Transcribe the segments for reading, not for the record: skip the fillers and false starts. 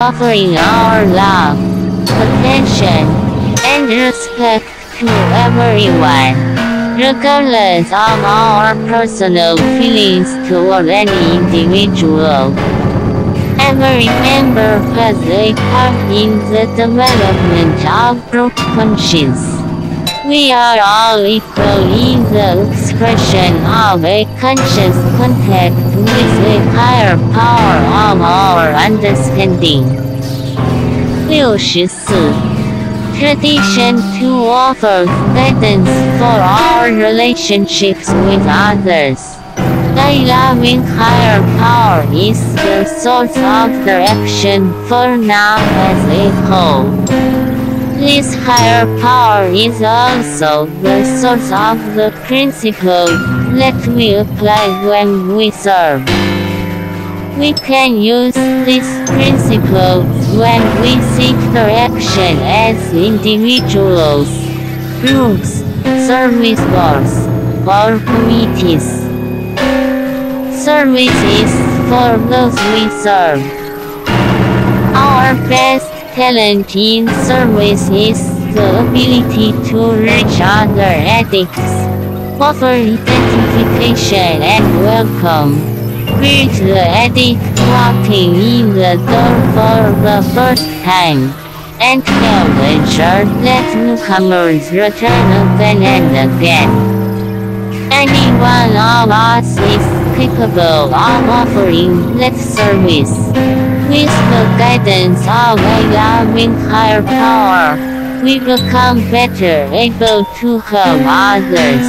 offering our love, attention, and respect to everyone, regardless of our personal feelings toward any individual. Every member has a part in the development of group conscience. We are all equal in the expression of a conscious contact with a higher power of our understanding. 64. Tradition to offer guidance for our relationships with others. The loving higher power is the source of direction for now as a whole. This higher power is also the source of the principle that we apply when we serve. We can use this principle when we seek direction as individuals, groups, service boards, or committees. Service is for those we serve. Our best talent in service is the ability to reach other addicts, offer identification and welcome, greet the addict walking in the door for the first time, and help ensure that newcomers return again and again. Any one of us is capable of offering that service. With the guidance of a loving higher power, we become better able to help others.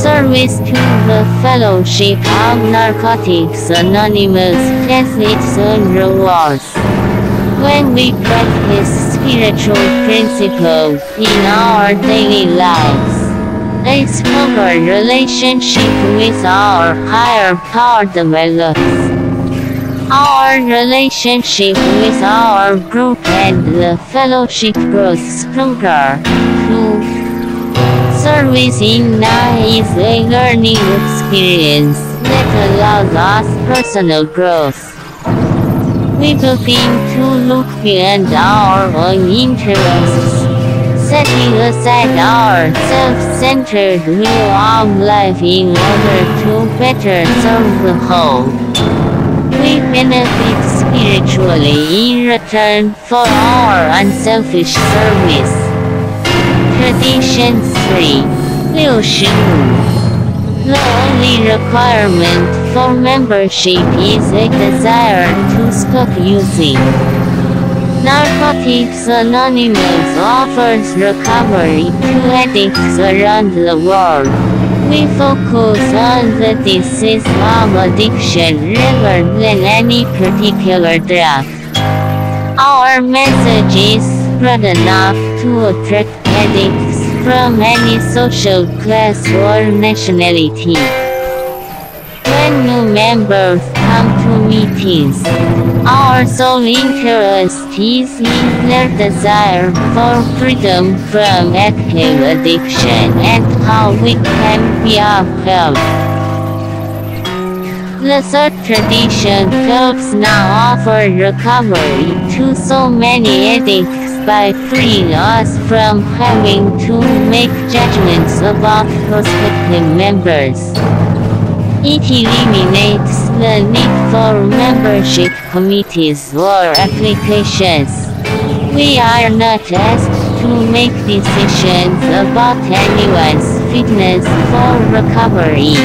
Service to the Fellowship of Narcotics Anonymous has its own rewards. When we practice spiritual principles in our daily lives, a stronger relationship with our higher power develops. Our relationship with our group and the fellowship grows stronger, too. Service in NA is a learning experience that allows us personal growth. We begin to look beyond our own interests, setting aside our self-centered view of life in order to better serve the whole. We benefit spiritually in return for our unselfish service. Tradition 3. 65. The only requirement for membership is a desire to stop using. Narcotics Anonymous offers recovery to addicts around the world. We focus on the disease of addiction rather than any particular drug. Our message is broad enough to attract addicts from any social class or nationality. When new members come to meetings, our sole interest is in their desire for freedom from active addiction and how we can be of help. The third tradition helps now offer recovery to so many addicts by freeing us from having to make judgments about prospective members. It eliminates the need for membership committees or applications. We are not asked to make decisions about anyone's fitness for recovery.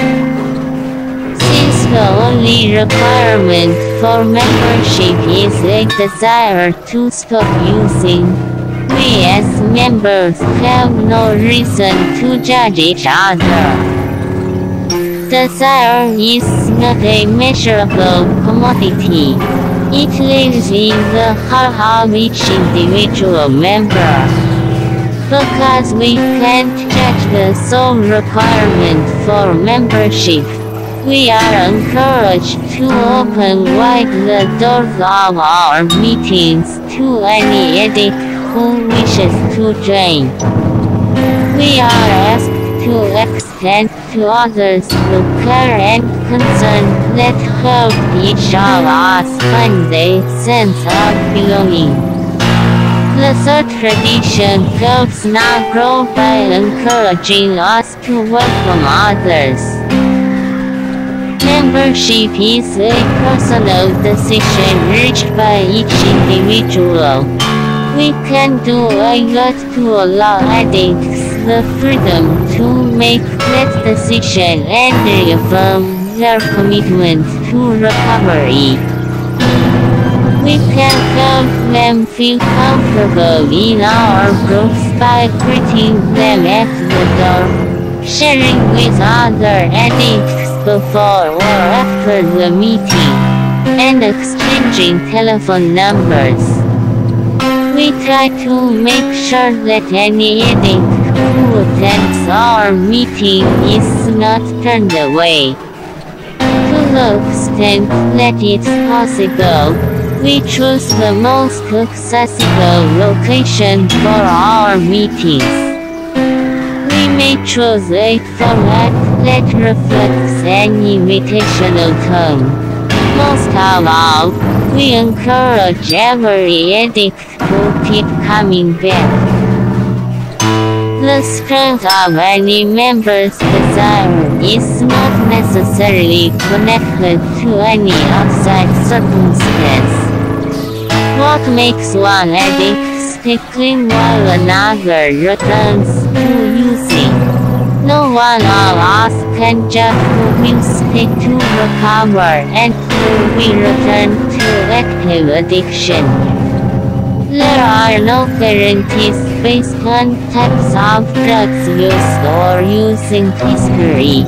Since the only requirement for membership is a desire to stop using, we as members have no reason to judge each other. Desire is not a measurable commodity. It lives in the heart of each individual member. Because we can't judge the sole requirement for membership, we are encouraged to open wide the doors of our meetings to any addict who wishes to join. We are asked to extend to others the care and concern that Cloudy Shalas Sunday sense of belonging. The third tradition talks non-growth by encouraging us to welcome others. Membership is a personal decision reached by each individual. We can do a lot to allow addicts the freedom to make that decision and reaffirm their commitment to recovery. We can help them feel comfortable in our groups by greeting them at the door, sharing with other addicts before or after the meeting, and exchanging telephone numbers. We try to make sure that any addict who attends our meeting is not turned away. To the extent that it's possible, we choose the most accessible location for our meetings. We may choose a format that reflects an invitational tone. Most of all, we encourage every addict to keep coming back. The strength of any member's desire is not necessarily connected to any outside circumstance. What makes one addict stick clean while another returns to using? No one of us can judge who will stick to recover and who will return to active addiction. There are no guarantees based on types of drugs used or using history.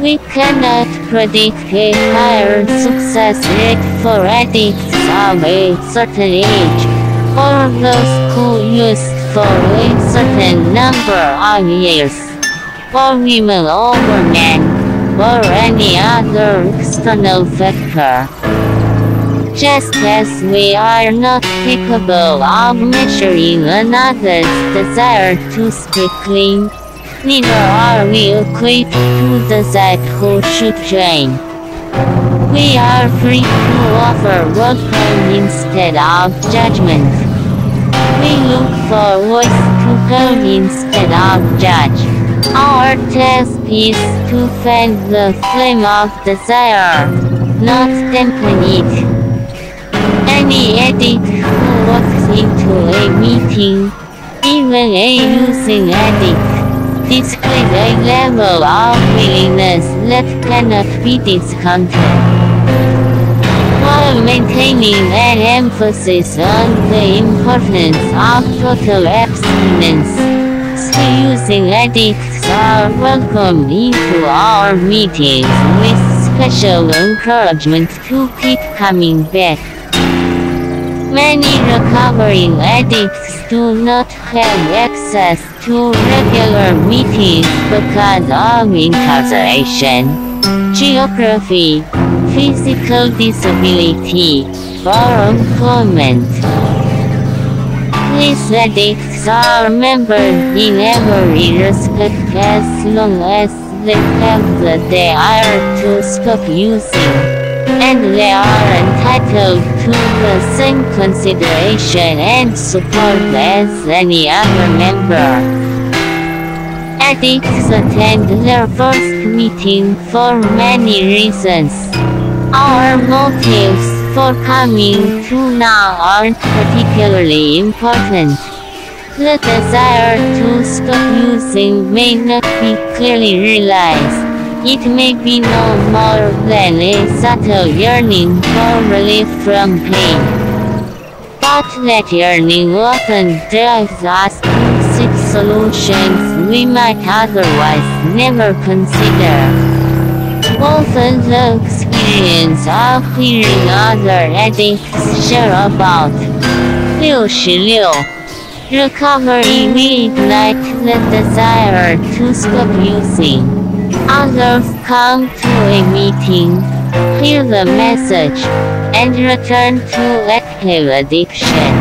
We cannot predict a higher success rate for addicts of a certain age, or those who used for a certain number of years, or women over men, or any other external factor. Just as we are not capable of measuring another's desire to stay clean, neither are we equipped to decide who should join. We are free to offer welcome instead of judgment. We look for ways to help instead of judge. Our task is to fan the flame of desire, not dampen it. Any addict who walks into a meeting, even a using addict, displays a level of willingness that cannot be discounted. While maintaining an emphasis on the importance of total abstinence, using addicts are welcomed into our meetings with special encouragement to keep coming back. Many recovering addicts do not have access to regular meetings because of incarceration, geography, physical disability, or employment. These addicts are members in every respect as long as they have the desire to stop using, and they are entitled to the same consideration and support as any other member. Addicts attend their first meeting for many reasons. Our motives for coming to now aren't particularly important. The desire to stop using may not be clearly realized. It may be no more than a subtle yearning for relief from pain. But that yearning often drives us to seek solutions we might otherwise never consider. Often the experience of hearing other addicts share about 66 recovery will ignite the desire to stop using. Others come to a meeting, hear the message, and return to active addiction.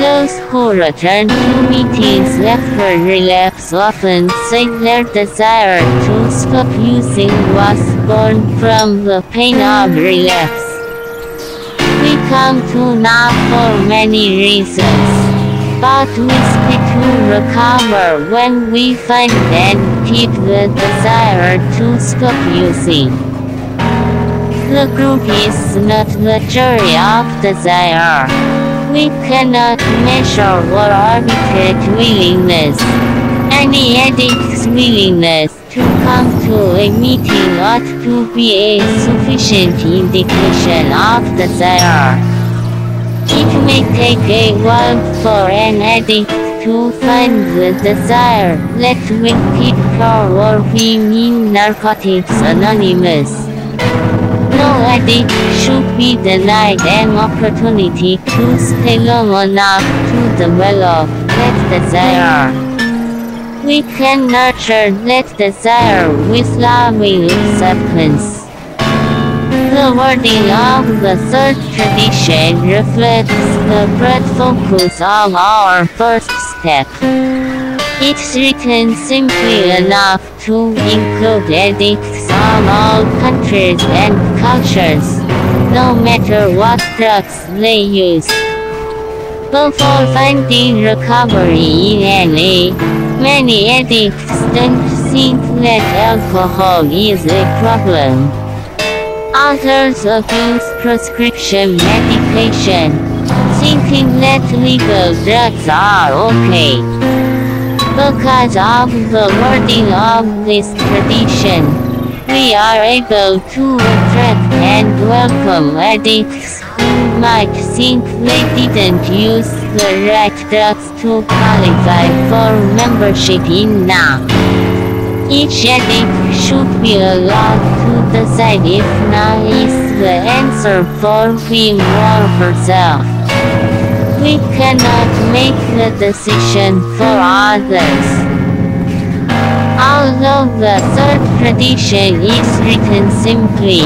shows who return to meetings after relapse often say their desire to stop using was born from the pain of relapse. We come to NA for many reasons, but we seek to recover when we find and keep the desire to stop using. The group is not the jury of desire. We cannot measure or arbitrate willingness. Any addict's willingness to come to a meeting ought to be a sufficient indication of desire. It may take a while for an addict to find the desire that will keep her or him in Narcotics Anonymous. No addict should be denied an opportunity to stay long enough to develop that desire. We can nurture that desire with loving acceptance. The wording of the third tradition reflects the broad focus of our first step. It's written simply enough to include addicts from all countries and cultures, no matter what drugs they use. Before finding recovery in NA, many addicts don't think that alcohol is a problem. Others abuse prescription medication, thinking that legal drugs are okay. Because of the wording of this tradition, we are able to attract and welcome addicts who might think they didn't use the right drugs to qualify for membership in NA. Each addict should be allowed to decide if NA is the answer for him or herself. We cannot make the decision for others. Although the third tradition is written simply,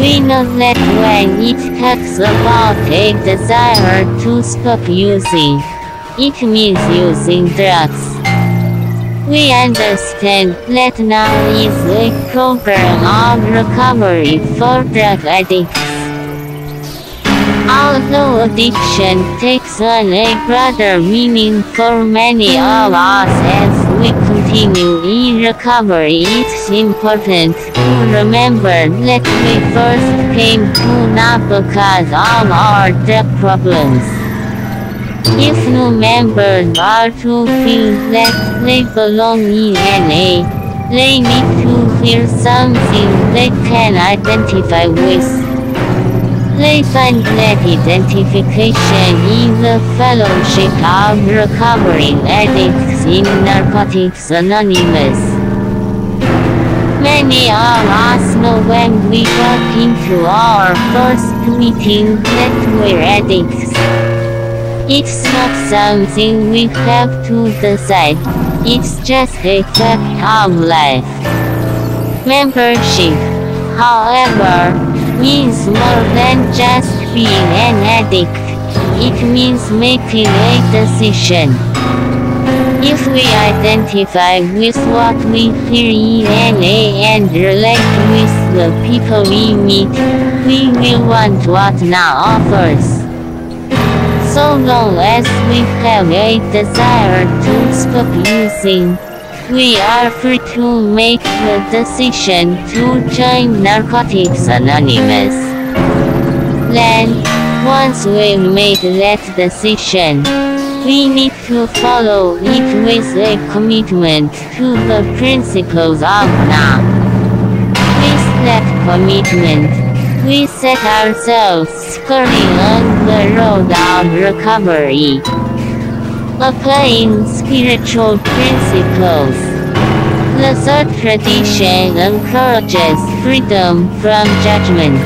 we know that when it talks about a desire to stop using, it means using drugs. We understand that NA is a program of recovery for drug addicts. Although addiction takes on a broader meaning for many of us as we continue in recovery, it's important to remember that we first came to NA because of our drug problems. If new members are to feel that they belong in NA, they need to hear something they can identify with. They find that identification in the fellowship of recovering addicts in Narcotics Anonymous. Many of us know when we walk into our first meeting that we're addicts. It's not something we have to decide, it's just a fact of life. Membership, however, means more than just being an addict. It means making a decision. If we identify with what we hear in NA and relate with the people we meet, we will want what NA offers. So long as we have a desire to stop using, we are free to make the decision to join Narcotics Anonymous. Then, once we've made that decision, we need to follow it with a commitment to the principles of NA. With that commitment, we set ourselves squarely on the road of recovery. Applying spiritual principles. The third tradition encourages freedom from judgment.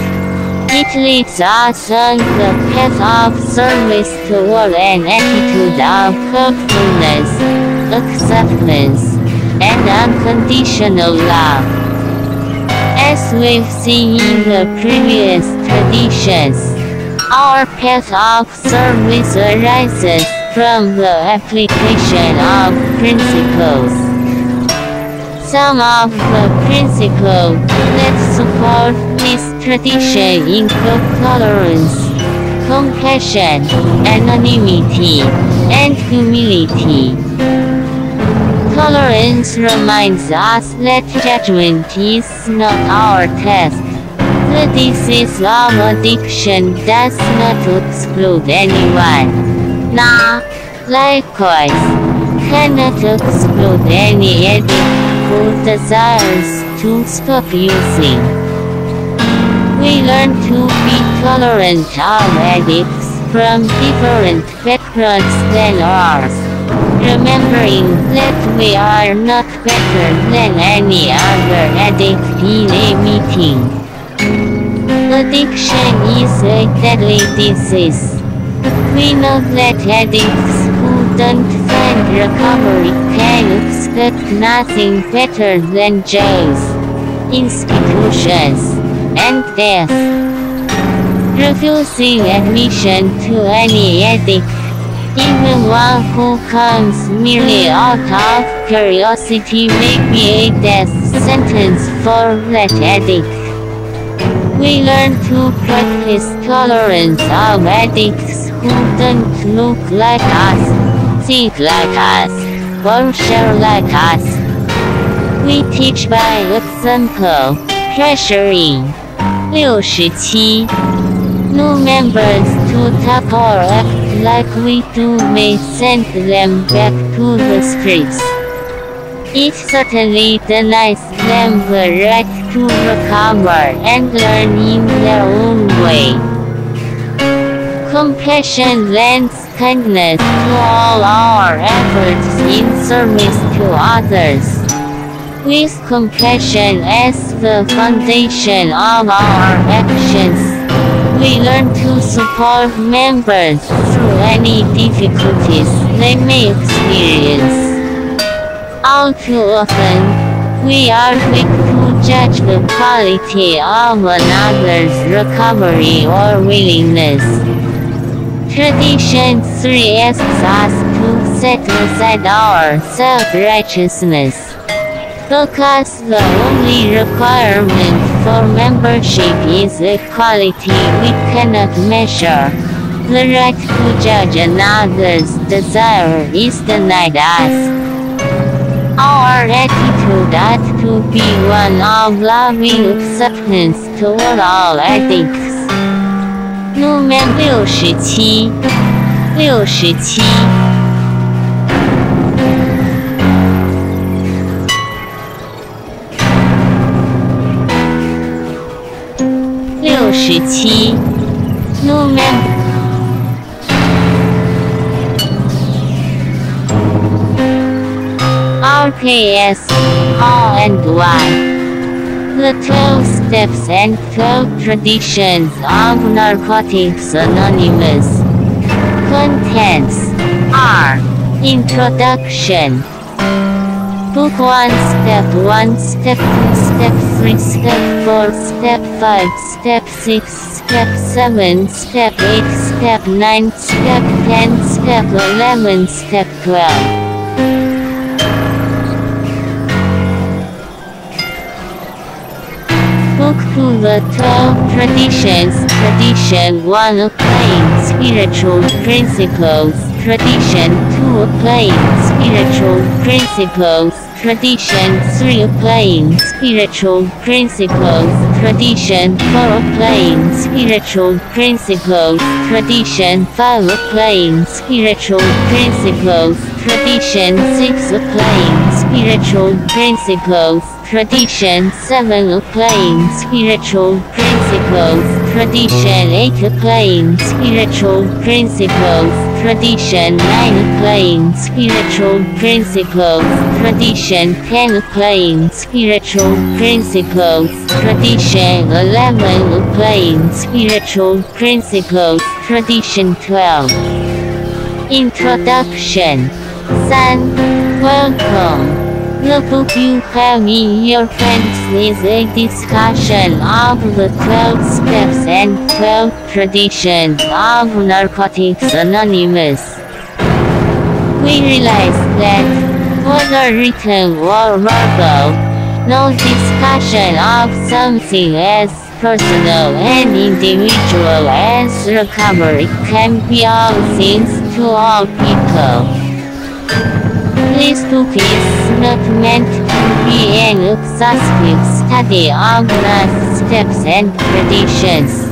It leads us on the path of service toward an attitude of helpfulness, acceptance, and unconditional love. As we've seen in the previous traditions, Our path of service arises from the application of principles. Some of the principles that support this tradition include tolerance, compassion, anonymity, and humility. Tolerance reminds us that judgment is not our task. The disease of addiction does not exclude anyone. Nah, likewise, cannot exclude any addict who desires to stop using. We learn to be tolerant of addicts from different backgrounds than ours, remembering that we are not better than any other addict in a meeting. Addiction is a deadly disease. We know that addicts who don't find recovery can expect nothing better than jails, institutions, and death. Refusing admission to any addict, even one who comes merely out of curiosity, may be a death sentence for that addict. We learn to practice tolerance of addicts who don't look like us, think like us, or share like us. We teach by example, pressuring. 67. New members to talk or act like we do may send them back to the streets. It certainly denies them the right to recover and learn in their own way. Compassion lends kindness to all our efforts in service to others. With compassion as the foundation of our actions, we learn to support members through any difficulties they may experience. All too often, we are quick to judge the quality of another's recovery or willingness. Tradition 3 asks us to set aside our self-righteousness, because the only requirement for membership is a quality we cannot measure. The right to judge another's desire is denied us. Our attitude ought to be one of loving acceptance toward all addicts. Number 67. Number 6. How and why. The 12 steps and 12 traditions of Narcotics Anonymous. Contents are: Introduction, Book 1, Step 1, Step 2, Step 3, Step 4, Step 5, Step 6, Step 7, Step 8, Step 9, Step 10, Step 11, Step 12. To the 12 traditions. Tradition 1, applying spiritual principles. Tradition 2, applying spiritual principles. Tradition 3, applying spiritual principles. Tradition 4, applying spiritual principles. Tradition 5, applying spiritual principles. Tradition 6, applying spiritual principles. Tradition 7, applying spiritual principles. Tradition 8, applying spiritual principles. Tradition 9, applying spiritual principles. Tradition 10, applying spiritual principles. Tradition 11, applying spiritual principles. Tradition 12. Introduction. Welcome. Could you have your friends with a discussion of the 12 steps and 12 traditions of Narcotics Anonymous? We realize that, whether written or verbal, no discussion of something as personal and individual as recovery can be all things to all people. This book is not meant to be an exhaustive study of the steps and traditions,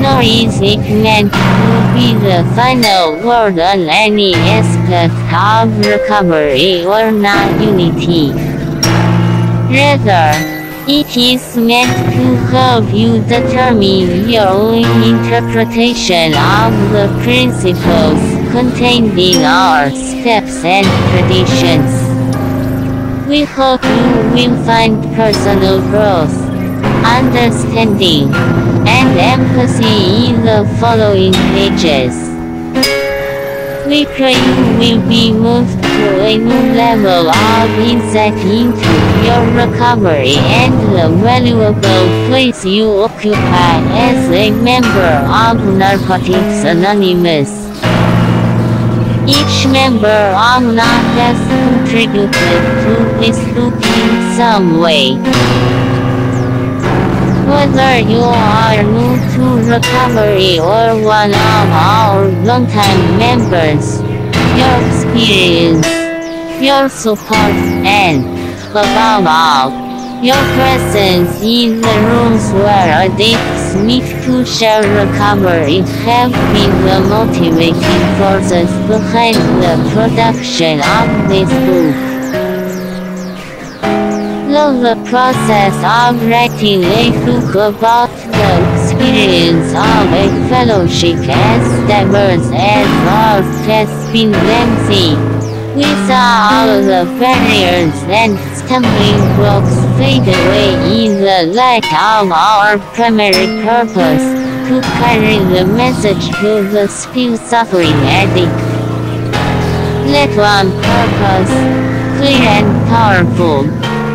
nor is it meant to be the final word on any aspect of recovery or non-unity. Rather, it is meant to help you determine your own interpretation of the principles contained in our steps and traditions. We hope you will find personal growth, understanding, and empathy in the following pages. We pray you will be moved to a new level of insight into your recovery and the valuable place you occupy as a member of Narcotics Anonymous. Each member of NAN has contributed to this book in some way. Whether you are new to recovery or one of our longtime members, your experience, your support, and, above all, your presence in the rooms where addicts meet to share recovery have been the motivating forces behind the production of this book. Though the process of writing a book about the experience of a fellowship as diverse as ours has been lengthy, we saw all the barriers and stumbling blocks fade away in the light of our primary purpose, to carry the message to the still suffering addict. That one purpose, clear and powerful,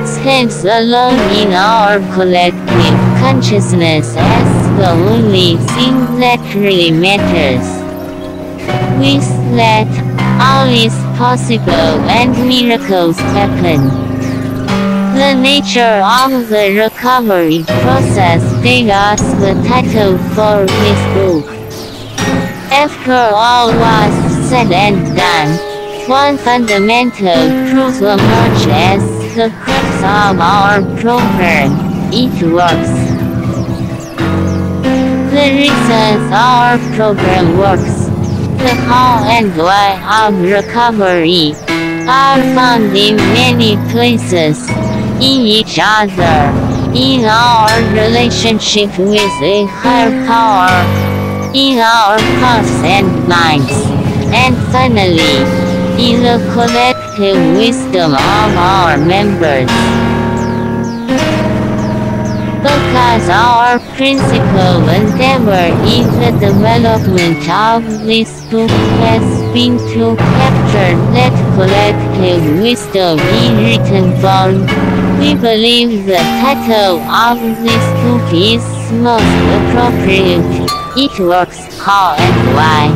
stands alone in our collective consciousness as the only thing that really matters. With that, all is possible and miracles happen. The nature of the recovery process gave us the title for this book. After all was said and done, one fundamental truth emerged as the crux of our program: it works. The reasons our program works, the how and why of recovery, are found in many places, in each other, in our relationship with a higher power, in our hearts and minds, and finally, in the collective wisdom of our members. Because our principal endeavor in the development of this book has been to capture that collective wisdom in written form, we believe the title of this book is most appropriate: It Works, How and Why.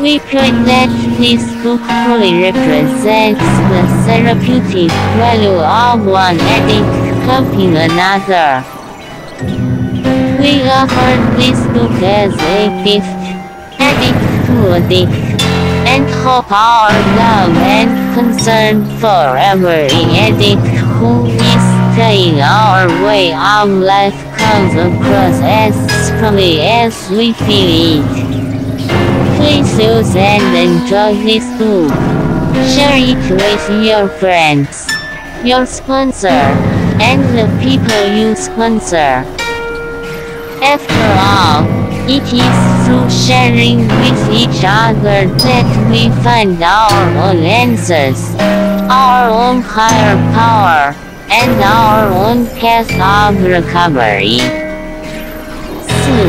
We pray that this book fully represents the therapeutic value of one addict helping another. We offer this book as a gift, addict to addict, and hope our love and concern for every addict who is trying our way of life comes across as strongly as we feel it. Please use and enjoy this book. Share it with your friends, your sponsor, and the people you sponsor. After all, it is through sharing with each other that we find our own answers, our own higher power, and our own path of recovery. So,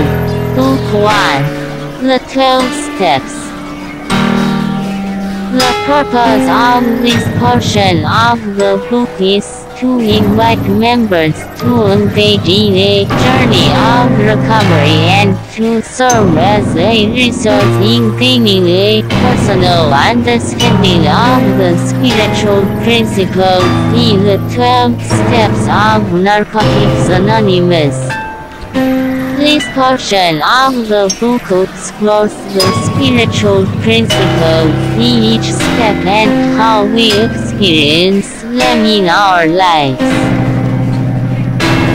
Book 1. The 12 steps. The purpose of this portion of the book is to invite members to engage in a journey of recovery and to serve as a resource in gaining a personal understanding of the spiritual principles in the 12 steps of Narcotics Anonymous. This portion of the book explores the spiritual principles in each step and how we experience them in our lives.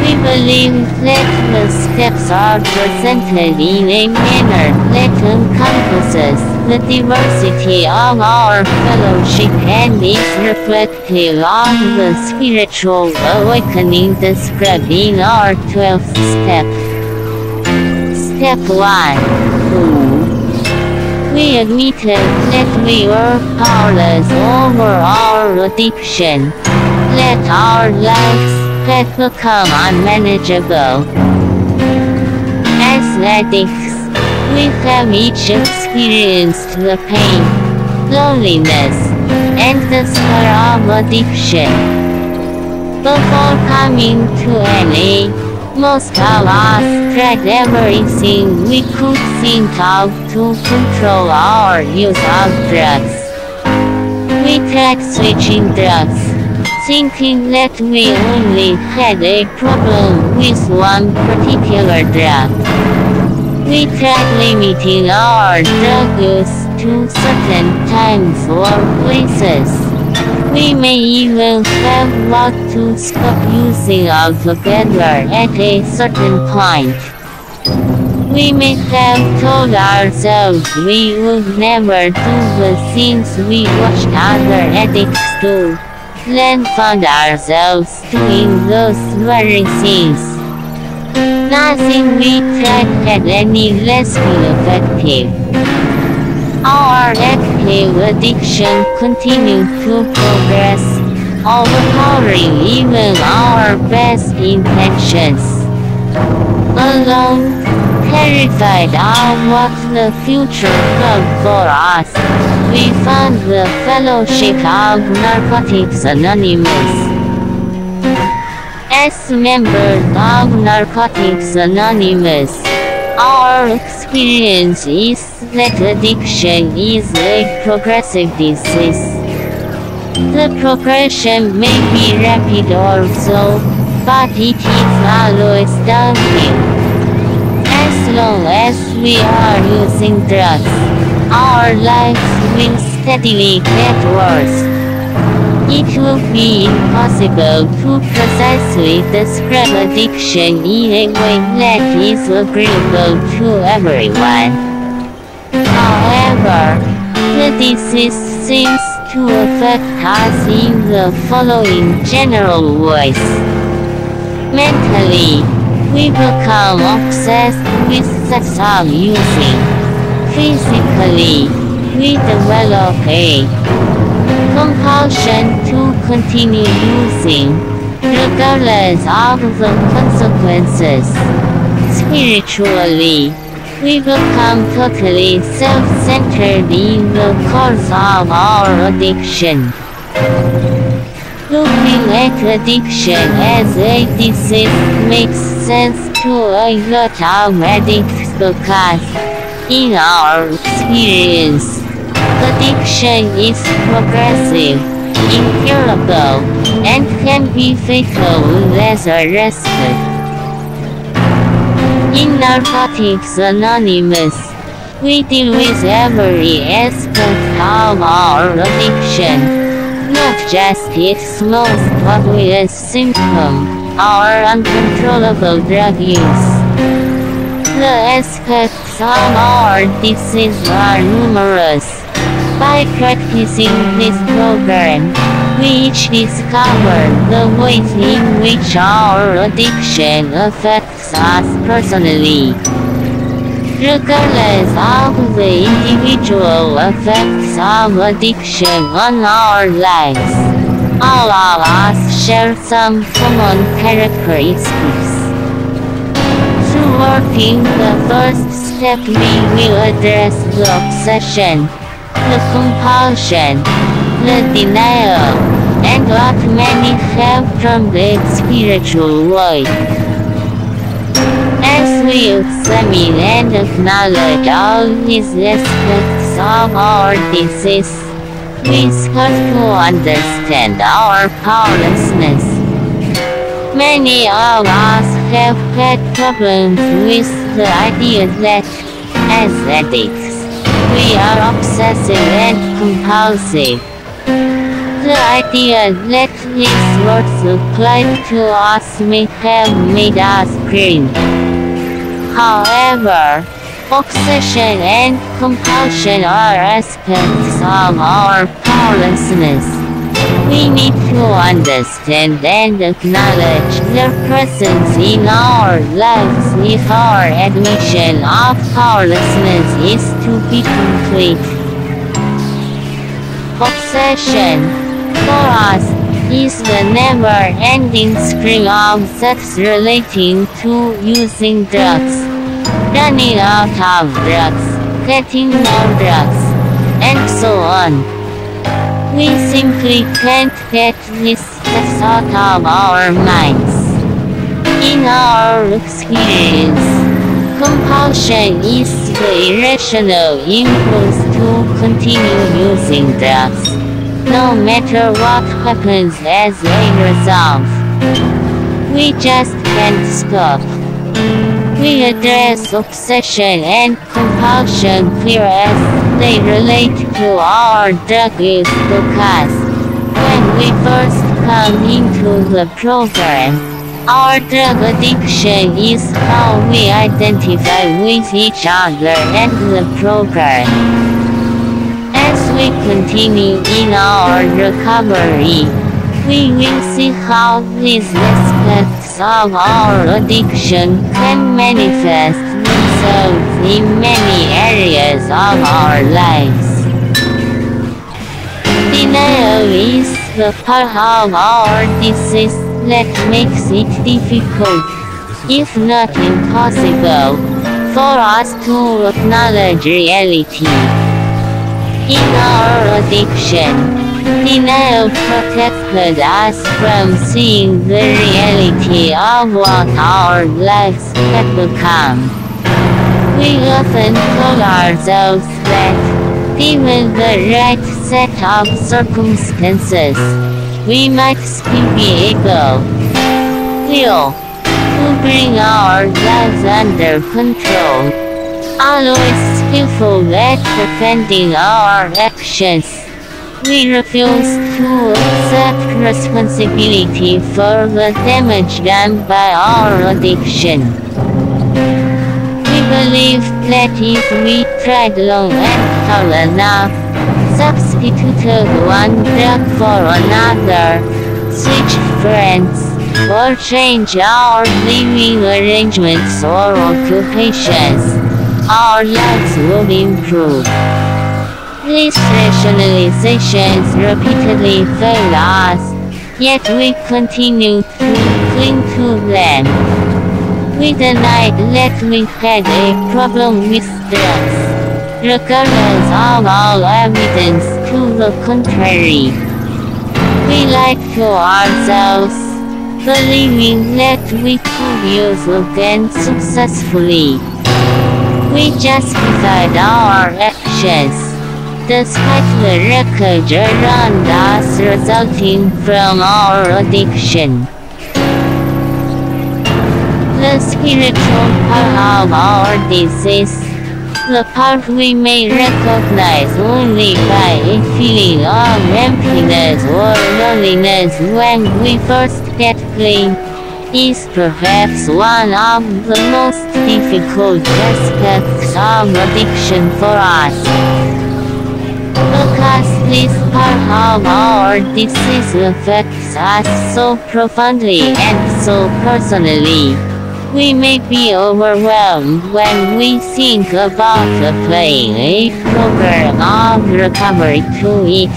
We believe that the steps are presented in a manner that encompasses the diversity of our fellowship and is reflective of the spiritual awakening described in our 12th step. Step 1. We admitted that we were powerless over our addiction, that our lives had become unmanageable. As addicts, we have each experienced the pain, loneliness, and despair of addiction. Before coming to NA, most of us tried everything we could think of to control our use of drugs. We tried switching drugs, thinking that we only had a problem with one particular drug. We tried limiting our drug use to certain times or places. We may even have what to stop using altogether at a certain point. We may have told ourselves we would never do the things we watched other addicts do, then found ourselves doing those very things. Nothing we tried had any less effective. Our active addiction continued to progress, overpowering even our best intentions. Alone, terrified of what the future held for us, we found the Fellowship of Narcotics Anonymous. As members of Narcotics Anonymous, our experience is that addiction is a progressive disease. The progression may be rapid or slow, but it is always downhill. As long as we are using drugs, our lives will steadily get worse. It will be impossible to precisely describe addiction in a way that is agreeable to everyone. However, the disease seems to affect us in the following general ways. Mentally, we become obsessed with thoughts of using. Physically, we develop a compulsion to continue using, regardless of the consequences. Spiritually, we become totally self-centered in the course of our addiction. Looking at addiction as a disease makes sense to a lot of addicts because, in our experience, addiction is progressive, incurable, and can be fatal unless arrested. In Narcotics Anonymous, we deal with every aspect of our addiction, not just its most obvious symptom, our uncontrollable drug use. The aspects of our disease are numerous. By practicing this program, we each discover the ways in which our addiction affects us personally. Regardless of the individual effects of addiction on our lives, all of us share some common characteristics. Through working the first step, we will address the obsession, the compulsion, the denial, and what many have from the spiritual void. As we examine and acknowledge all these aspects of our disease, we start to understand our powerlessness. Many of us have had problems with the idea that, as addicts, we are obsessive and compulsive. The idea that these words applied to us may have made us grin. However, obsession and compulsion are aspects of our powerlessness. We need to understand and acknowledge their presence in our lives if our admission of powerlessness is to be complete. Obsession, for us, is the never-ending string of thoughts relating to using drugs, running out of drugs, getting more drugs, and so on. We simply can't get this out of our minds. In our experience, compulsion is the irrational impulse to continue using drugs, no matter what happens as a result. We just can't stop. We address obsession and compulsion here as they relate to our drug use because, when we first come into the program, our drug addiction is how we identify with each other and the program. As we continue in our recovery, we will see how these aspects of our addiction can manifest themselves in many areas of our lives. Denial is the part of our disease that makes it difficult, if not impossible, for us to acknowledge reality. In our addiction, denial protected us from seeing the reality of what our lives had become. We often told ourselves that, given the right set of circumstances, we might still be able, will, to bring our lives under control. Always skillful at defending our actions, we refuse to accept responsibility for the damage done by our addiction. We believe that if we tried long and hard enough, substituted one drug for another, switched friends, or changed our living arrangements or occupations, our lives would improve. These rationalizations repeatedly fail us, yet we continue to cling to them. We denied that we had a problem with drugs, regardless of all evidence to the contrary. We lied to ourselves, believing that we could use again successfully. We justified our actions, despite the wreckage around us resulting from our addiction. The spiritual part of our disease, the part we may recognize only by a feeling of emptiness or loneliness when we first get clean, is perhaps one of the most difficult aspects of addiction for us. Because this part of our disease affects us so profoundly and so personally, we may be overwhelmed when we think about applying a program of recovery to it.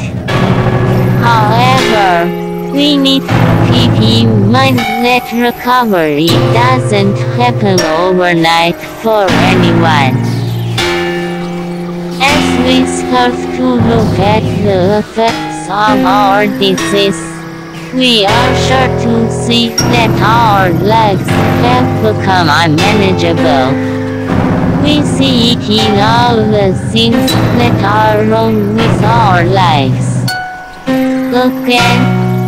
However, we need to keep in mind that recovery doesn't happen overnight for anyone. As research to look at the effects of our disease. We are sure to see that our legs have become unmanageable. We see it in all the things that are wrong with our lives. Again,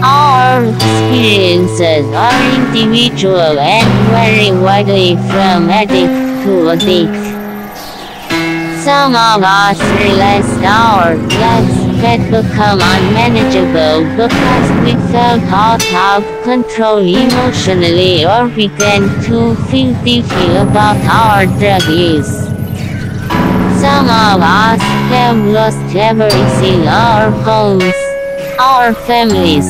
our experiences are individual and vary widely from addict to addict. Some of us realized our lives had become unmanageable because we felt out of control emotionally or began to feel guilty about our drug use. Some of us have lost everything: our homes, our families,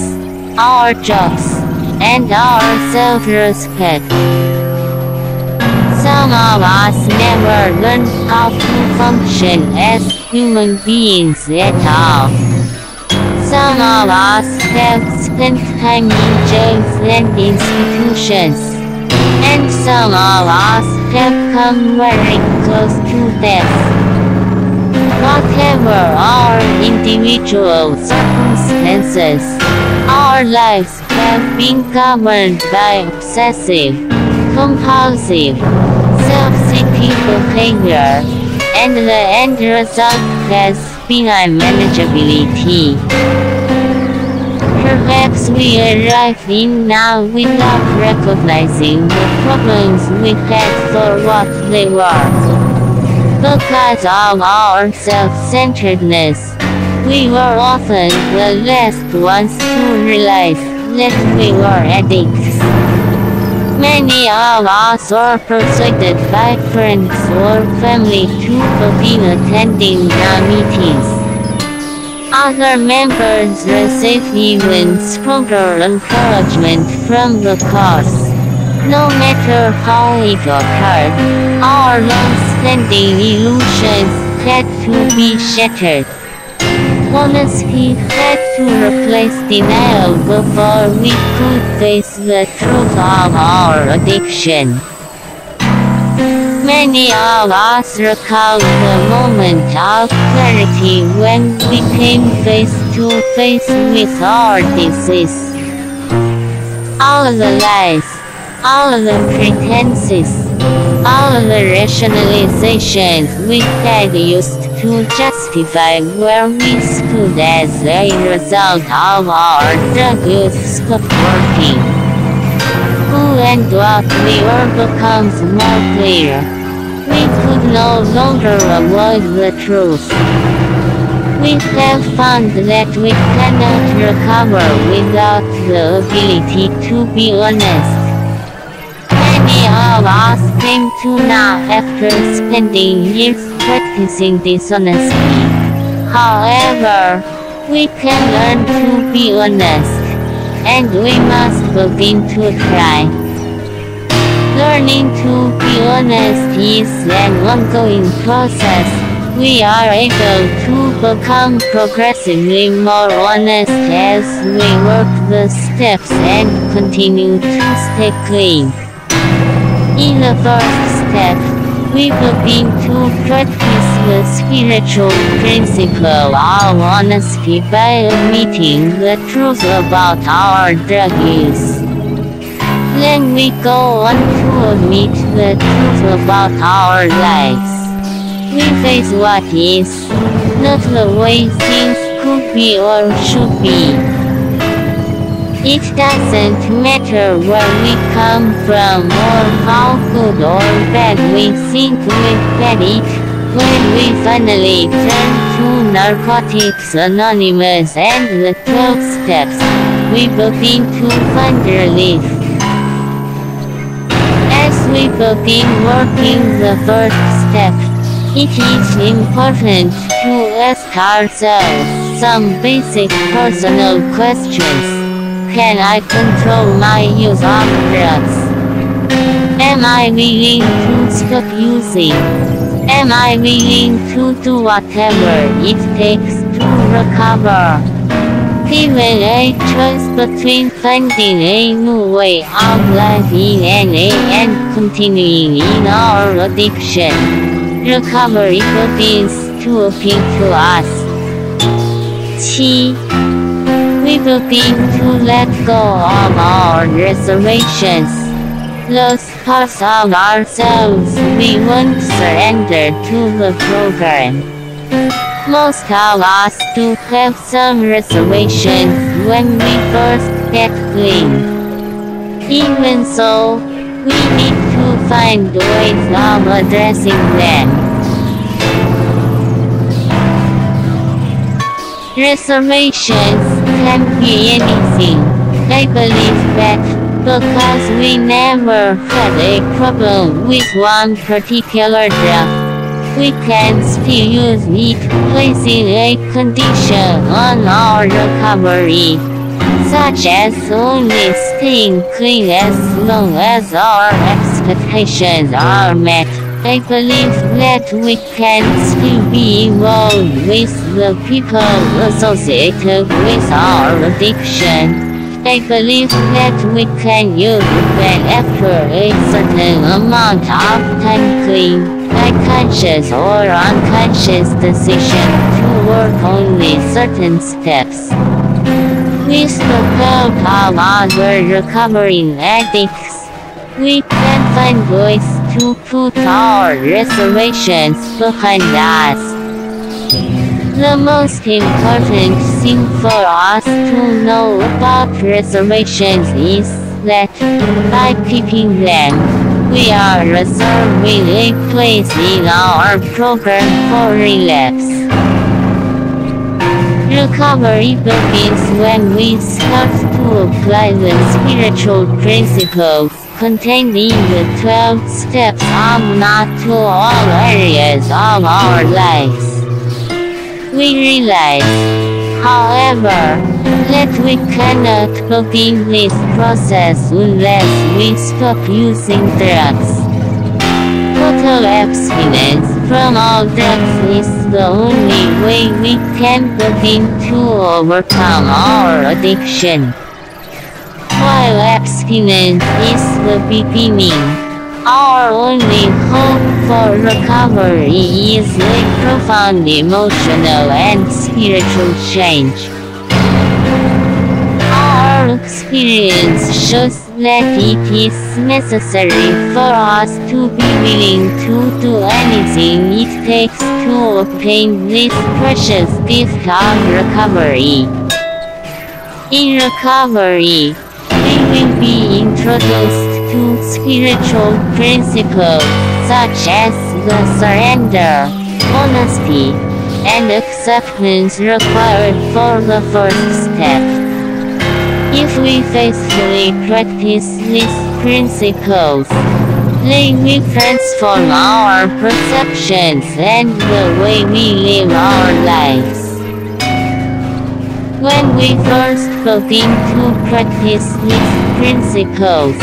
our jobs, and our self-respect. Some of us never learned how to function as human beings at all. Some of us have spent time in jails and institutions, and some of us have come very close to death. Whatever our individual circumstances, our lives have been governed by obsessive, compulsive, self-seeking behavior, and the end result has been unmanageability. Perhaps we arrive in now without recognizing the problems we had for what they were. Because of our self-centeredness, we were often the last ones to realize that we were addicts. Many of us were persuaded by friends or family to begin attending meetings. Other members received even stronger encouragement from the cause. No matter how it occurred, our long-standing illusions had to be shattered. Honesty had to replace denial before we could face the truth of our addiction. Many of us recall the moment of clarity when we came face to face with our disease. All the lies, all the pretenses, all the rationalizations we had used to justify where we stood as a result of our drug use stopped working. Who and what we were becomes more clear. We could no longer avoid the truth. We have found that we cannot recover without the ability to be honest. Many of us came to now after spending years practicing dishonesty. However, we can learn to be honest, and we must begin to try. Learning to be honest is an ongoing process. We are able to become progressively more honest as we work the steps and continue to stay clean. In the first step, we begin to practice the spiritual principle of honesty by admitting the truth about our drug use. Then we go on to admit the truth about our lives. We face what is, not the way things could be or should be. It doesn't matter where we come from or how good or bad we think we've had it. When we finally turn to Narcotics Anonymous and the 12 steps, we begin to find relief. As we begin working the first step, it is important to ask ourselves some basic personal questions. Can I control my use of drugs? Am I willing to stop using? Am I willing to do whatever it takes to recover? Given a choice between finding a new way of life in NA and continuing in our addiction, recovery begins to appeal to us. 7. We begin to let go of our reservations. Those parts of ourselves we won't surrender to the program. Most of us do have some reservations when we first get clean. Even so, we need to find ways of addressing them. Reservations can be anything. I believe that, because we never had a problem with one particular drug, we can still use it, placing a condition on our recovery, such as only staying clean as long as our expectations are met. I believe that we can still be involved with the people associated with our addiction. I believe that we can use that after a certain amount of time clean, a conscious or unconscious decision to work only certain steps. With the help of other recovering addicts, we can find ways to put our reservations behind us. The most important thing for us to know about reservations is that, by keeping them, we are reserving a place in our program for relapse. Recovery begins when we start to apply the spiritual principles contained in the 12 steps of Not to all areas of our lives. We realize, however, that we cannot begin this process unless we stop using drugs. Total abstinence from all drugs is the only way we can begin to overcome our addiction. While abstinence is the beginning, our only hope for recovery is a profound emotional and spiritual change. Our experience shows that it is necessary for us to be willing to do anything it takes to obtain this precious gift of recovery. In recovery, we will be introduced to spiritual principles such as the surrender, honesty, and acceptance required for the first step. If we faithfully practice these principles, they will transform our perceptions and the way we live our lives. When we first begin to practice these principles,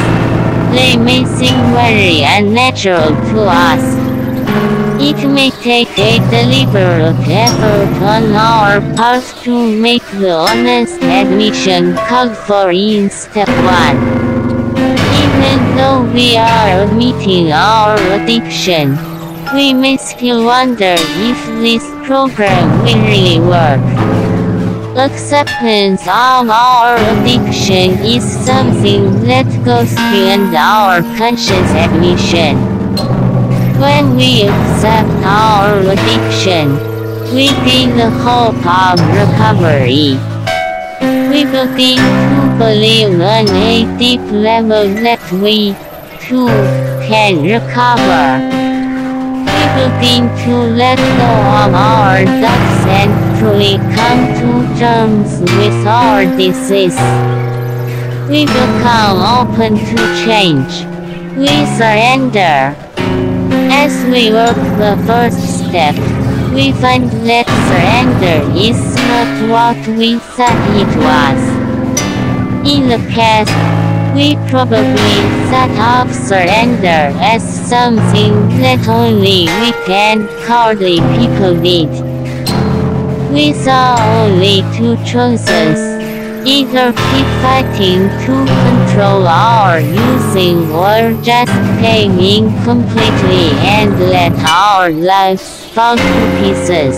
they may seem very unnatural to us. It may take a deliberate effort on our part to make the honest admission called for in step 1. Even though we are admitting our addiction, we may still wonder if this program will really work. Acceptance of our addiction is something that goes beyond our conscious admission. When we accept our addiction, we gain the hope of recovery. We begin to believe on a deep level that we, too, can recover. We begin to let go of our doubts and truly come to terms with our disease. We become open to change. We surrender. As we work the first step, we find that surrender is not what we thought it was. In the past, we probably thought of surrender as something that only weak and cowardly people did. We saw only two choices: either keep fighting to control our using or just taming completely and let our lives fall to pieces.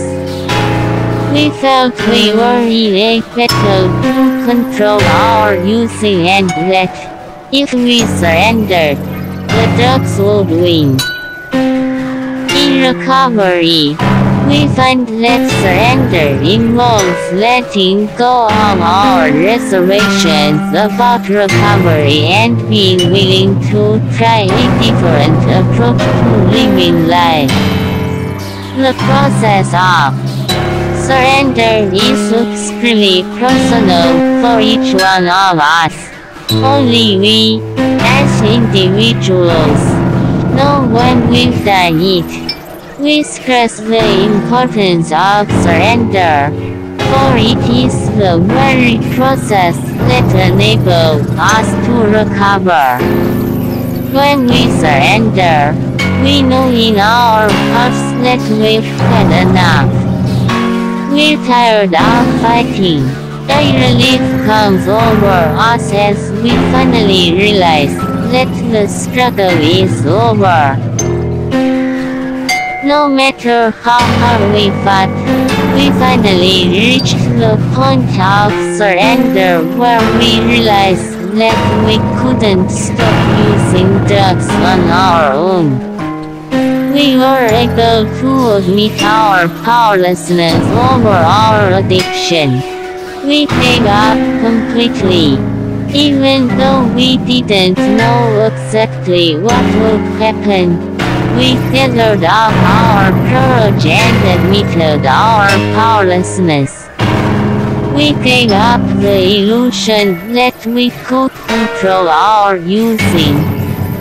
We felt we were in a battle to control our using and that, if we surrendered, the dogs would win. In recovery, we find that surrender involves letting go of our reservations about recovery and being willing to try a different approach to living life. The process of surrender is extremely personal for each one of us. Only we, as individuals, know when we've done it. We stress the importance of surrender, for it is the very process that enables us to recover. When we surrender, we know in our hearts that we've had enough. We're tired of fighting. A relief comes over us as we finally realize that the struggle is over. No matter how hard we fought, we finally reached the point of surrender where we realized that we couldn't stop using drugs on our own. We were able to admit our powerlessness over our addiction. We gave up completely, even though we didn't know exactly what would happen. We gathered up our courage and admitted our powerlessness. We gave up the illusion that we could control our using,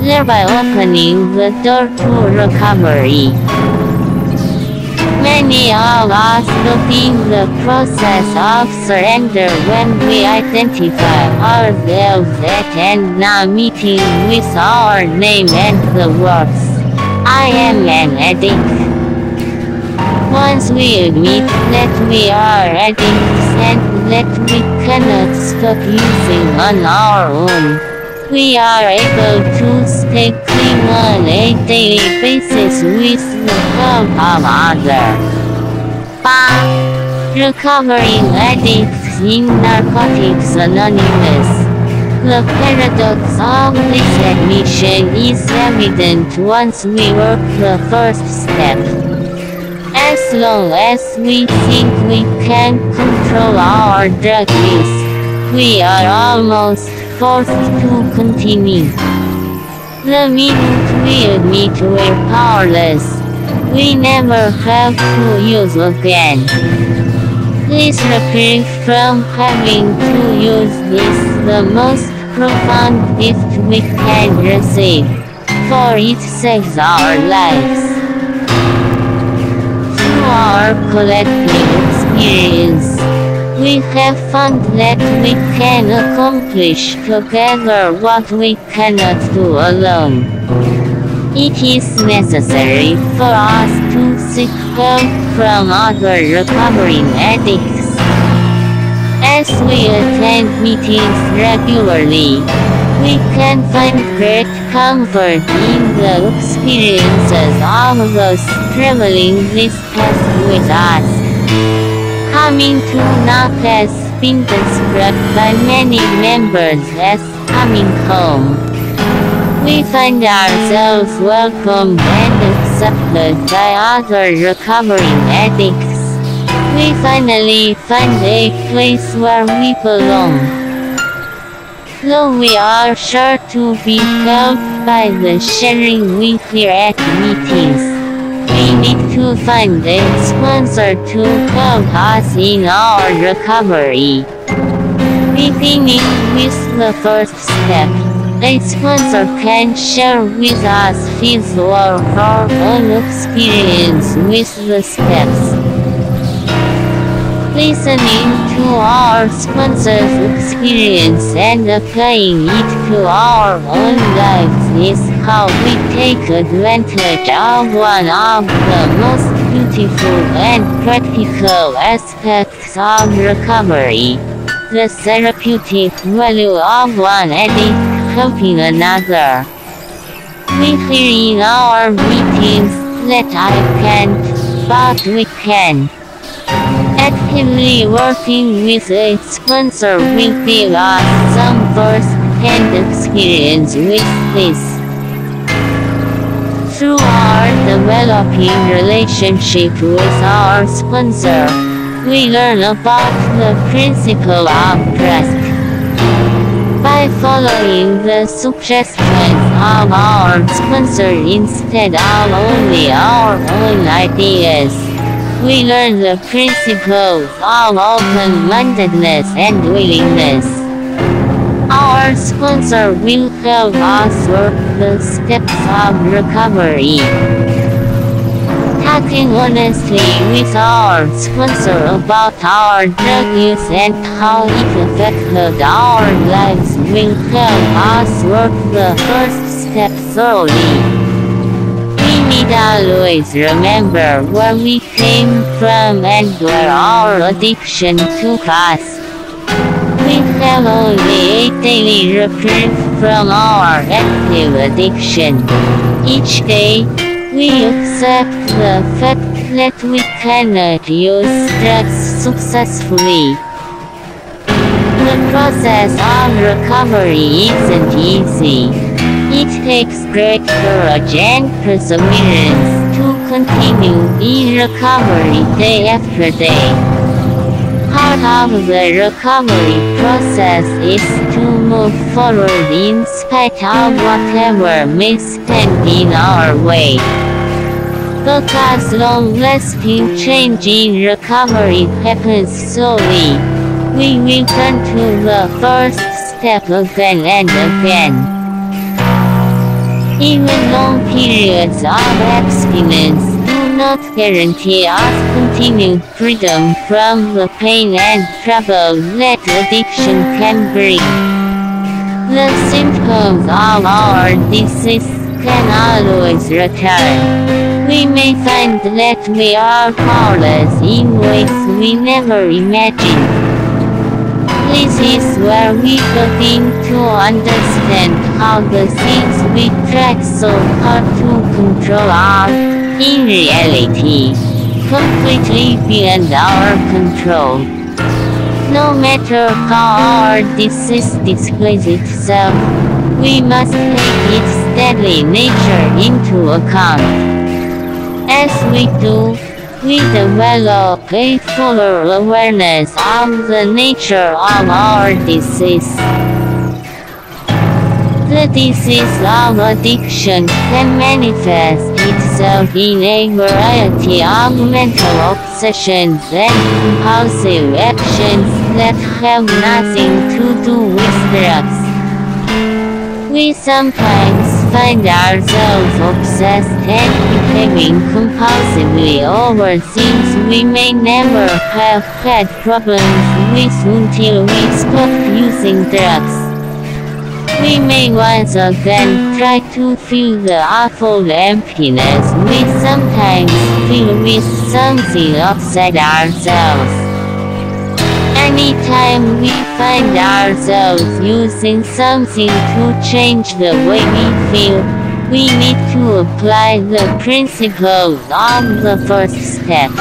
thereby opening the door to recovery. Many of us begin the process of surrender when we identify ourselves at and now meeting with our name and the words, "I am an addict." Once we admit that we are addicts and that we cannot stop using on our own, we are able to stay clean on a daily basis with the help of others. Recovering Addicts in Narcotics Anonymous. The paradox of this admission is evident once we work the first step. As long as we think we can control our drug use, we are almost forced to continue. The minute we admit we're powerless, we never have to use again. This reprieve from having to use is the most profound gift we can receive, for it saves our lives. Through our collective experience, we have found that we can accomplish together what we cannot do alone. It is necessary for us to seek help from other recovering addicts. As we attend meetings regularly, we can find great comfort in the experiences of those traveling this path with us. Coming to Knock has been described by many members as coming home. We find ourselves welcomed and accepted by other recovering addicts. We finally find a place where we belong. Though we are sure to be helped by the sharing we hear at meetings, we need to find a sponsor to help us in our recovery. Beginning with the first step, a sponsor can share with us his or her own experience with the steps. Listening to our sponsor's experience and applying it to our own lives is how we take advantage of one of the most beautiful and practical aspects of recovery. the therapeutic value of one addict helping another. We hear in our meetings that I can't, but we can. Actively working with a sponsor will give us some first-hand experience with this. Through our developing relationship with our sponsor, we learn about the principle of trust. By following the suggestions of our sponsor instead of only our own ideas, we learn the principles of open-mindedness and willingness. Our sponsor will help us work the steps of recovery. Talking honestly with our sponsor about our drug use and how it affected our lives will help us work the first step thoroughly. Always remember where we came from and where our addiction took us. We have only a daily reprieve from our active addiction. Each day, we accept the fact that we cannot use drugs successfully. The process of recovery isn't easy. It takes great courage and perseverance to continue in recovery day after day. Part of the recovery process is to move forward in spite of whatever may stand in our way. Because long-lasting change in recovery happens slowly, we return to the first step again and again. Even long periods of abstinence do not guarantee us continued freedom from the pain and trouble that addiction can bring. The symptoms of our disease can always return. We may find that we are powerless in ways we never imagined. This is where we begin to understand how the things we tried so hard to control are, in reality, completely beyond our control. No matter how our disease displays itself, we must take its deadly nature into account. As we do, we develop a fuller awareness of the nature of our disease. The disease of addiction can manifest itself in a variety of mental obsessions and compulsive actions that have nothing to do with drugs. We sometimes find ourselves obsessed and behaving compulsively over things we may never have had problems with until we stop using drugs. We may once again try to fill the awful emptiness we sometimes feel with something outside ourselves. Anytime we find ourselves using something to change the way we feel, we need to apply the principles of the first step.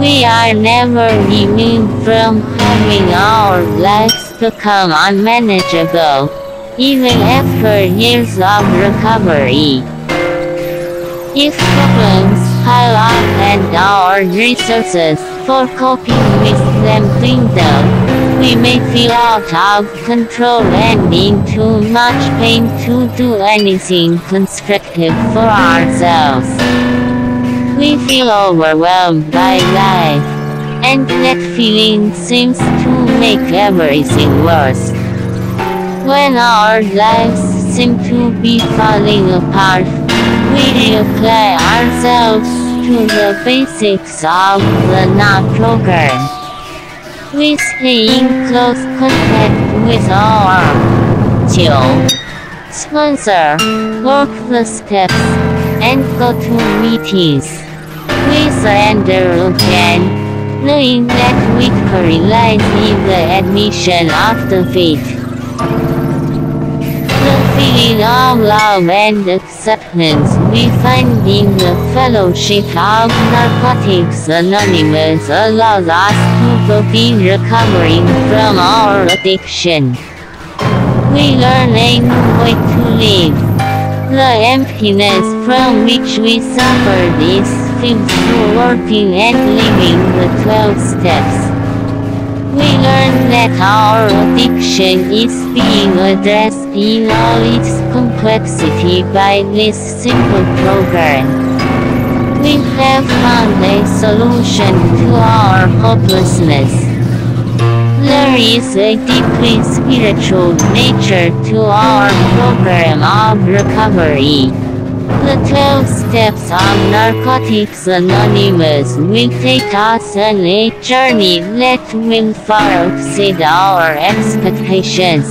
We are never immune from having our lives become unmanageable, even after years of recovery. If problems pile up and our resources for coping with them dwindle down, we may feel out of control and in too much pain to do anything constructive for ourselves. We feel overwhelmed by life, and that feeling seems to make everything worse. When our lives seem to be falling apart, we apply ourselves to the basics of the NA program. We stay in close contact with our sponsor, work the steps, and go to meetings. We surrender again, knowing that victory lies in the admission of the faith. The feeling of love and acceptance we find in the fellowship of Narcotics Anonymous allows us to begin recovering from our addiction. We learn a new way to live. The emptiness from which we suffered is filled through working and living the 12 steps. We learn that our addiction is being addressed in all its complexity by this simple program. We have found a solution to our hopelessness. There is a deeply spiritual nature to our program of recovery. The 12 steps of Narcotics Anonymous will take us on a journey that will far exceed our expectations.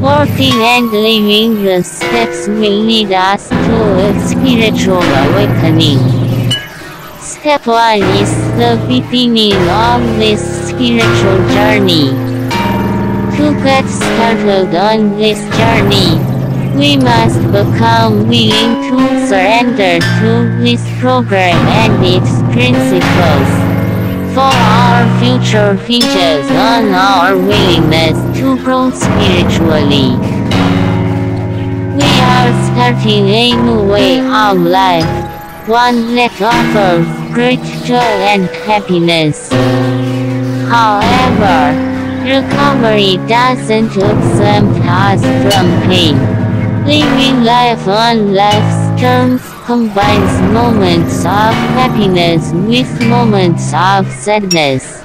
Working and living the steps will lead us to a spiritual awakening. Step 1 is the beginning of this spiritual journey. To get started on this journey, we must become willing to surrender to this program and its principles. For our future hinges on our willingness to grow spiritually. We are starting a new way of life, one that offers great joy and happiness. However, recovery doesn't exempt us from pain. Living life on life's terms combines moments of happiness with moments of sadness.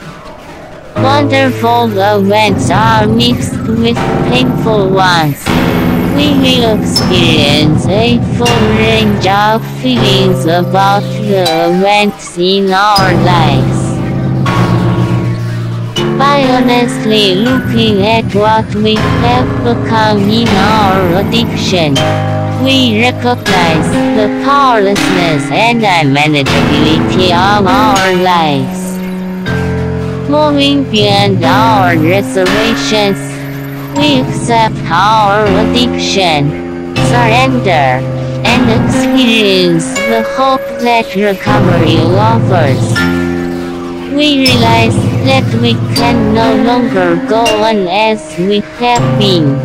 Wonderful events are mixed with painful ones. We will experience a full range of feelings about the events in our lives. By honestly looking at what we have become in our addiction, we recognize the powerlessness and unmanageability of our lives. Moving beyond our reservations, we accept our addiction, surrender, and experience the hope that recovery offers. We realize that we can no longer go on as we have been.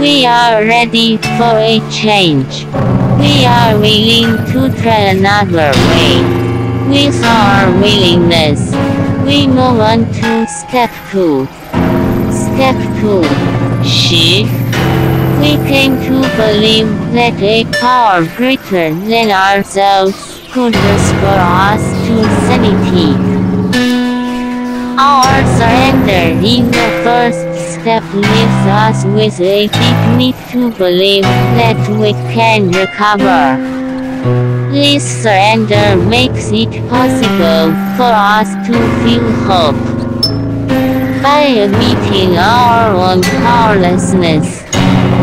We are ready for a change. We are willing to try another way. With our willingness, we move on to step 2. Step 2. We came to believe that a power greater than ourselves could restore us to sanity. Our surrender in the first step leaves us with a deep need to believe that we can recover. This surrender makes it possible for us to feel hope. By admitting our own powerlessness,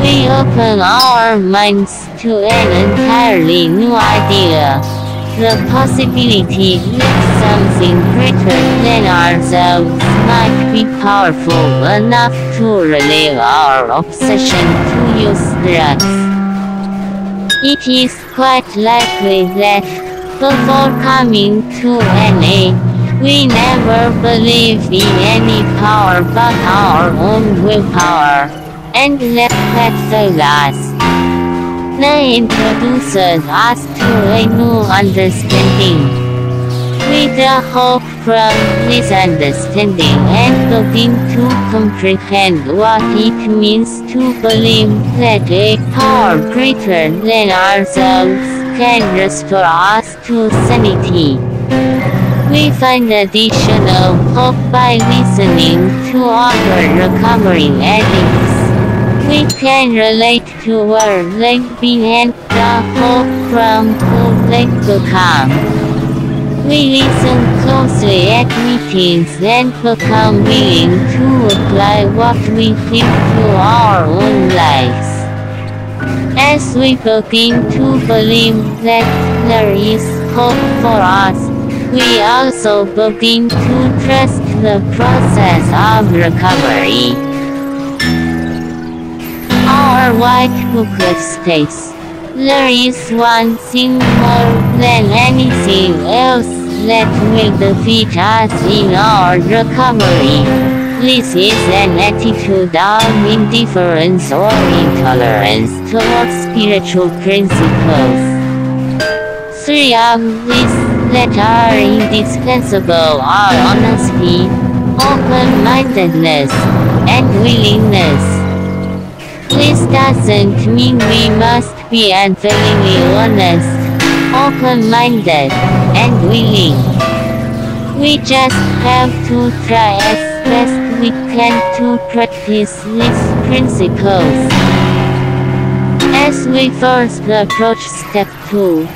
we open our minds to an entirely new idea. The possibility that something greater than ourselves might be powerful enough to relieve our obsession to use drugs. It is quite likely that, before coming to NA, we never believed in any power but our own willpower, and that failed us. They introduces us to a new understanding. We draw hope from this understanding and begin to comprehend what it means to believe that a power greater than ourselves can restore us to sanity. We find additional hope by listening to other recovering addicts. We can relate to where they've been and the hope from who they've become. We listen closely at meetings and become willing to apply what we feel to our own lives. As we begin to believe that there is hope for us, We also begin to trust the process of recovery. Our white book states, there is one thing more than anything else that will defeat us in our recovery. This is an attitude of indifference or intolerance towards spiritual principles. Three of these that are indispensable are honesty, open-mindedness, and willingness. This doesn't mean we must be unfailingly honest, open-minded, and willing. We just have to try as best we can to practice these principles. As we first approach step 2,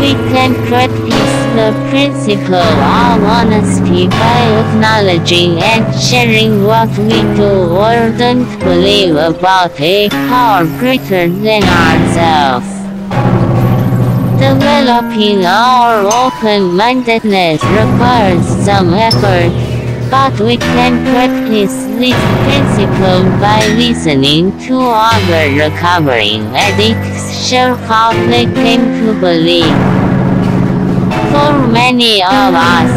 we can practice the principle of honesty by acknowledging and sharing what we do or don't believe about a power greater than ourselves. Developing our open-mindedness requires some effort, but we can practice this principle by listening to other recovering addicts share how they came to believe. For many of us,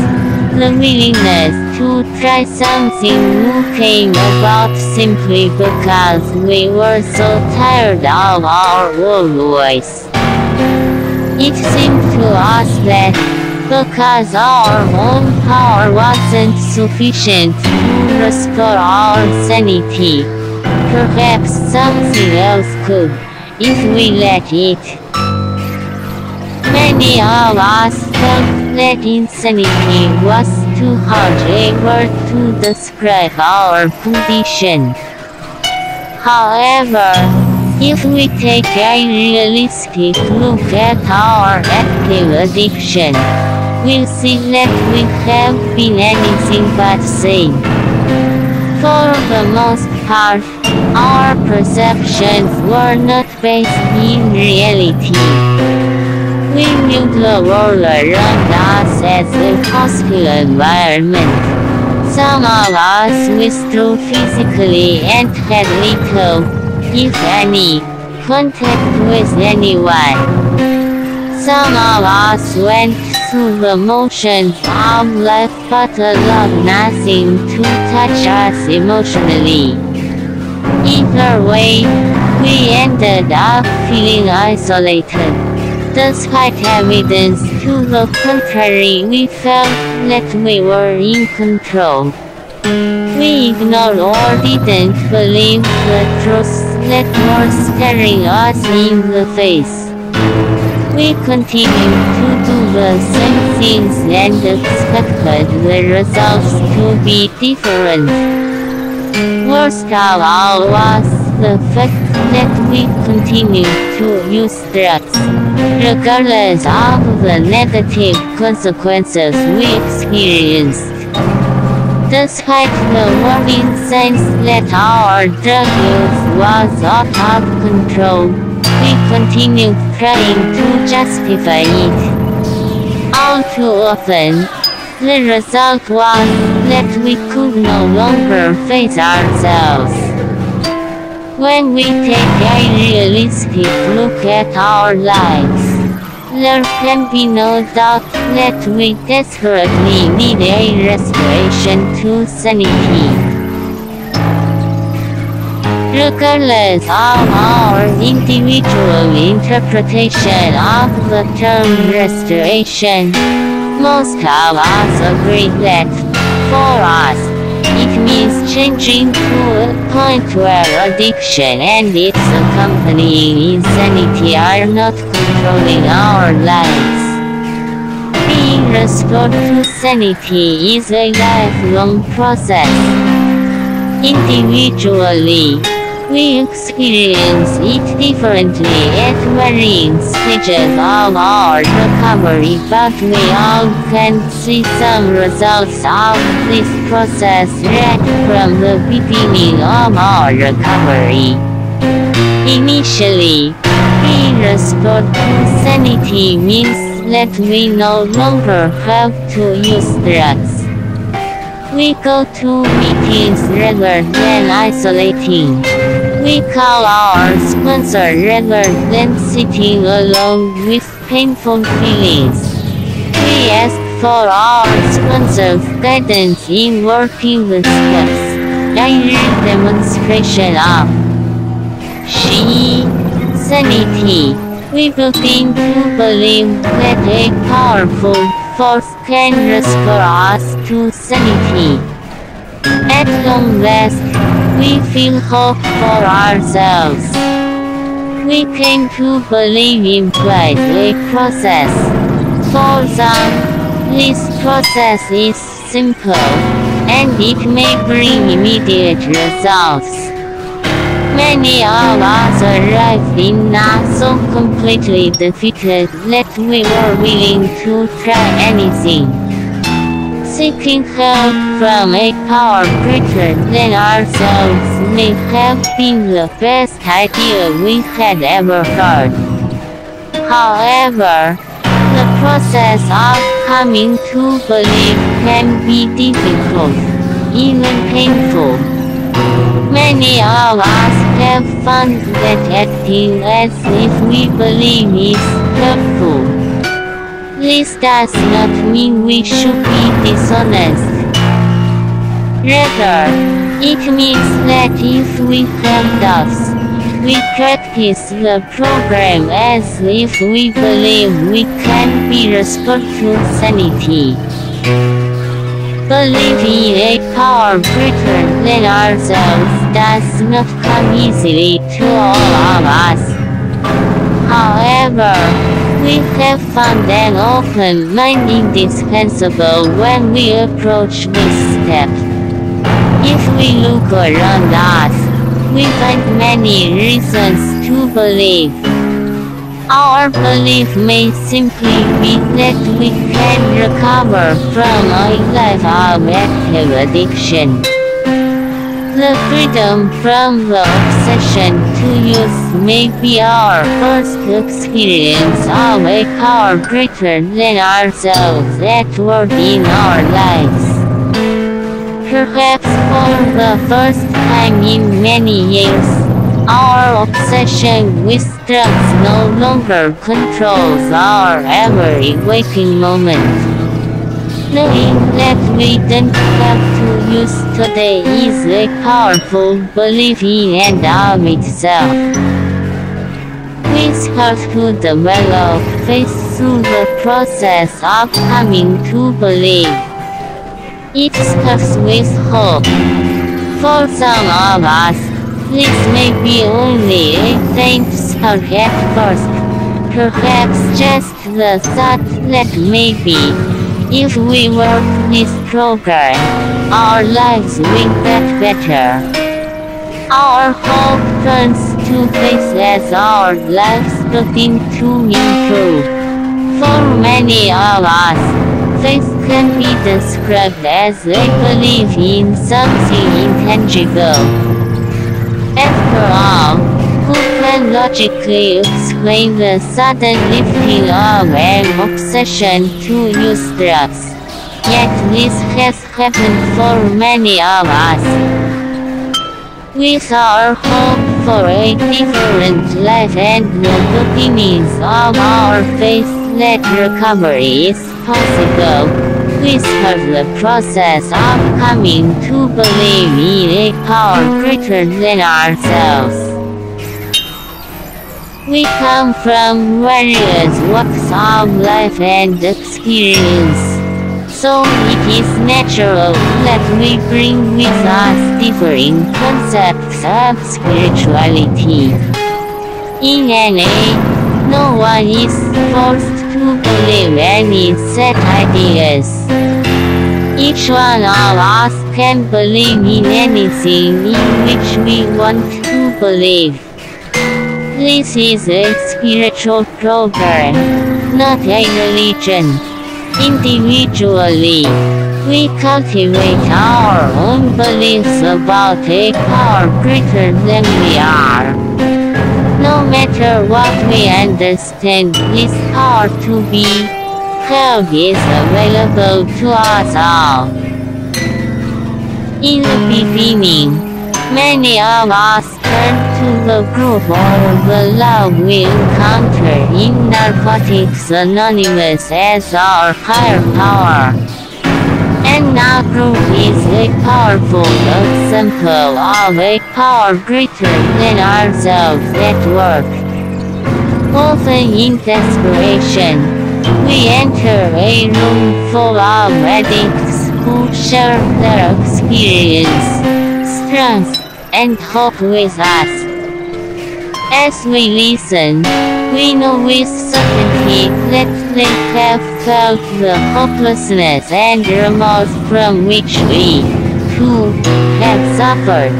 the willingness to try something new came about simply because we were so tired of our old ways. It seemed to us that because our own power wasn't sufficient to restore our sanity, perhaps something else could, if we let it. Many of us felt that insanity was too hard a word to describe our condition. However, if we take a realistic look at our active addiction, we'll see that we have been anything but sane. For the most part, our perceptions were not based in reality. We viewed the world around us as a hostile environment. Some of us withdrew physically and had little, if any, contact with anyone. Some of us went through the motions of life but allowed nothing to touch us emotionally. Either way, we ended up feeling isolated. Despite evidence to the contrary, we felt that we were in control. We ignored or didn't believe the truths that were staring us in the face. We continued to do the same things and expected the results to be different. Worst of all was the fact that we continued to use drugs, regardless of the negative consequences we experienced. Despite the warning signs that our drug use was out of control, we continued trying to justify it. All too often, the result was that we could no longer face ourselves. When we take a realistic look at our lives, there can be no doubt that we desperately need a restoration to sanity. Regardless of our individual interpretation of the term restoration, most of us agree that, for us, it means changing to a point where addiction and its accompanying insanity are not controlling our lives. Being restored to sanity is a lifelong process. Individually, we experience it differently at varying stages of our recovery, but we all can see some results of this process right from the beginning of our recovery. Initially, being restored to sanity means that we no longer have to use drugs. We go to meetings rather than isolating. We call our sponsor rather than sitting alone with painful feelings. We ask for our sponsor's guidance in working the steps. Direct demonstration of sanity. We begin to believe that a powerful force can restore us to sanity. At long last, we feel hope for ourselves. We came to believe in quite a process. For some, this process is simple, and it may bring immediate results. Many of us arrived in not so completely defeated that we were willing to try anything. Seeking help from a power greater than ourselves may have been the best idea we had ever heard. However, the process of coming to believe can be difficult, even painful. Many of us have found that acting as if we believe is helpful. This does not mean we should be dishonest. Rather, it means that if we have doubts, we practice the program as if we believe we can be restored to sanity. Believing a power greater than ourselves does not come easily to all of us. However, we have found an open mind indispensable when we approach this step. If we look around us, we find many reasons to believe. Our belief may simply be that we can recover from a life of active addiction. The freedom from the obsession to use may be our first experience of a power greater than ourselves at work in our lives. Perhaps for the first time in many years, our obsession with drugs no longer controls our every waking moment. Knowing that we don't have to use today is a powerful belief in and of itself. We start to develop faith through the process of coming to believe. It starts with hope. For some of us, this may be only a faint spark at first, perhaps just the thought that maybe, if we work this program, our lives will get better. Our hope turns to faith as our lives begin to improve. For many of us, faith can be described as a belief in something intangible. After all, who can logically explain the sudden lifting of an obsession to use drugs? Yet this has happened for many of us. With our hope for a different life and the beginnings of our faith that recovery is possible, we start the process of coming to believe in a power greater than ourselves. We come from various walks of life and experience, so it is natural that we bring with us differing concepts of spirituality. In an age, no one is forced to believe any set ideas. Each one of us can believe in anything in which we want to believe. This is a spiritual program, not a religion. Individually, we cultivate our own beliefs about a power greater than we are. No No matter what we understand, his heart to be held is available to us all. In the beginning, many of us turn to the group or the love we encounter in Narcotics Anonymous as our higher power. And our group is a powerful example of a power greater than ourselves at work. Often in desperation, we enter a room full of addicts who share their experience, strength, and hope with us. As we listen, we know with certainty that they have felt the hopelessness and remorse from which we, too, have suffered.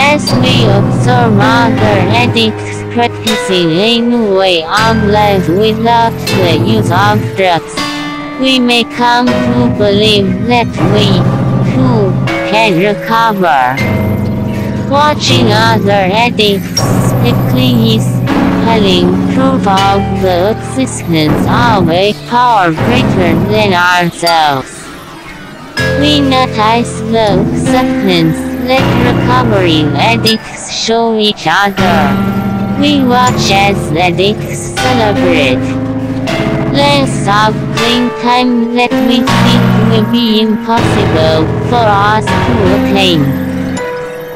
As we observe other addicts practicing a new way of life without the use of drugs, we may come to believe that we, too, can recover. Watching other addicts sickly is telling proof of the existence of a power greater than ourselves. We notice the acceptance that recovering addicts show each other. We watch as addicts celebrate lengths of clean time that we think will be impossible for us to attain.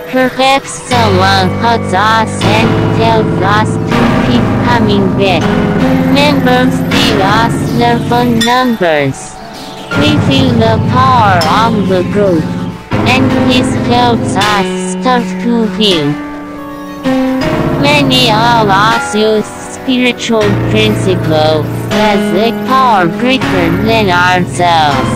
Perhaps someone hugs us and tells us to keep coming back. Members give us their phone numbers. We feel the power of the group, and this helps us start to heal. Many of us use spiritual principles as a power greater than ourselves.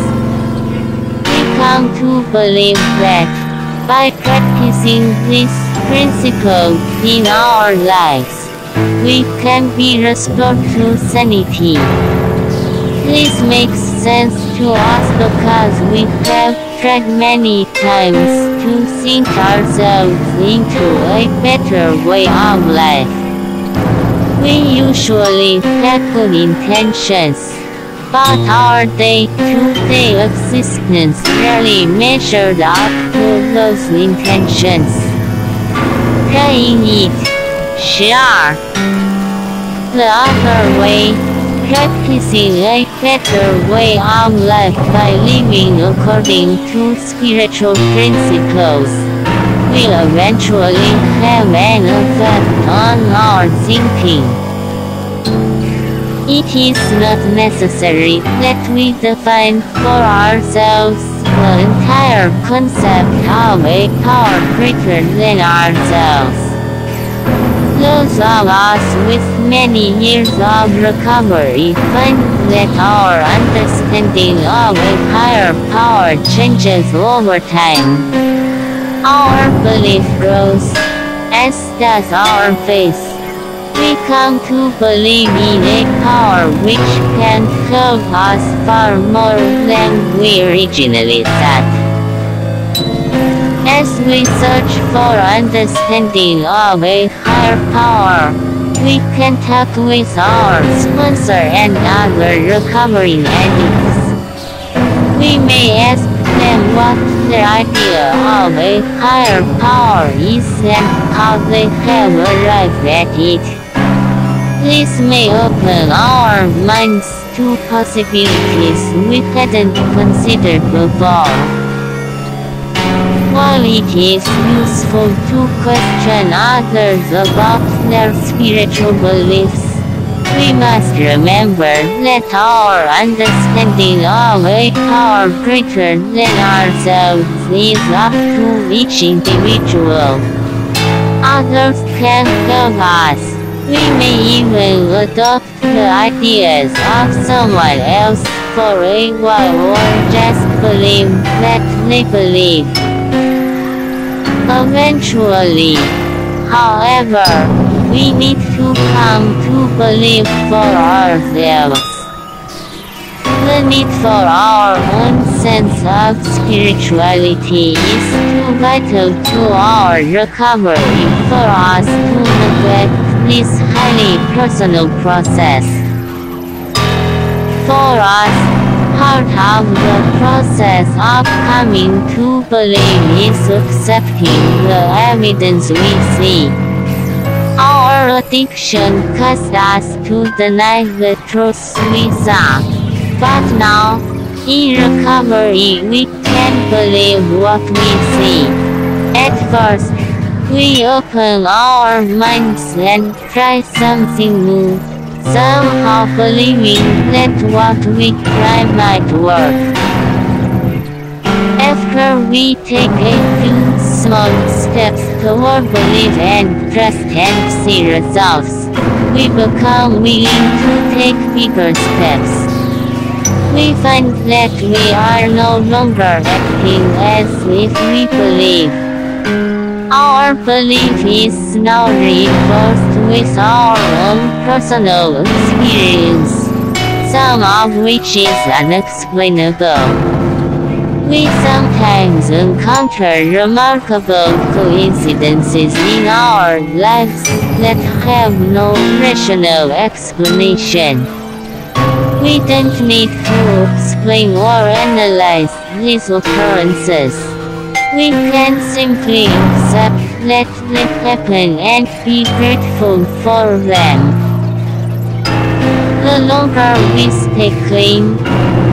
We come to believe that by practicing these principles in our lives, we can be restored to sanity. This makes sense to us because we have tried many times to sink ourselves into a better way of life. We usually have good intentions, but our day-to-day existence rarely measured up to those intentions. Trying it. Sure. The other way, practicing a better way of life by living according to spiritual principles, will eventually have an effect on our thinking. It is not necessary that we define for ourselves the entire concept of a power greater than ourselves. Those of us with many years of recovery find that our understanding of a higher power changes over time. Our belief grows, as does our faith. We come to believe in a power which can help us far more than we originally thought. As we search for understanding of a higher power, we can talk with our sponsor and other recovering addicts. We may ask them what their idea of a higher power is and how they have arrived at it. This may open our minds to possibilities we hadn't considered before. While it is useful to question others about their spiritual beliefs, we must remember that our understanding of a power greater than ourselves is up to each individual. Others can help us. We may even adopt the ideas of someone else for a while or just believe that they believe. Eventually, however, we need to come to believe for ourselves. The need for our own essence of spirituality is too vital to our recovery for us to neglect this highly personal process. For us, part of the process of coming to believe is accepting the evidence we see. Our addiction caused us to deny the truths we saw. But now, in recovery we can believe what we see. At first, we open our minds and try something new, somehow believing that what we try might work. After we take a few small steps toward belief and trust and see results, we become willing to take bigger steps. We find that we are no longer acting as if we believe. Our belief is now reinforced with our own personal experience, some of which is unexplainable. We sometimes encounter remarkable coincidences in our lives that have no rational explanation. We don't need to explain or analyze these occurrences. We can simply accept that they happen and be grateful for them. The longer we stay clean,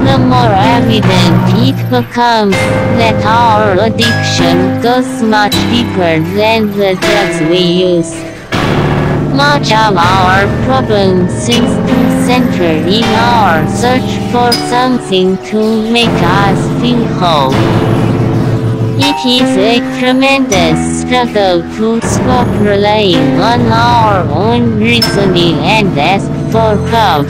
the more evident it becomes that our addiction goes much deeper than the drugs we use. Much of our problem seems to center in our search for something to make us feel whole. It is a tremendous struggle to stop relying on our own reasoning and ask for help,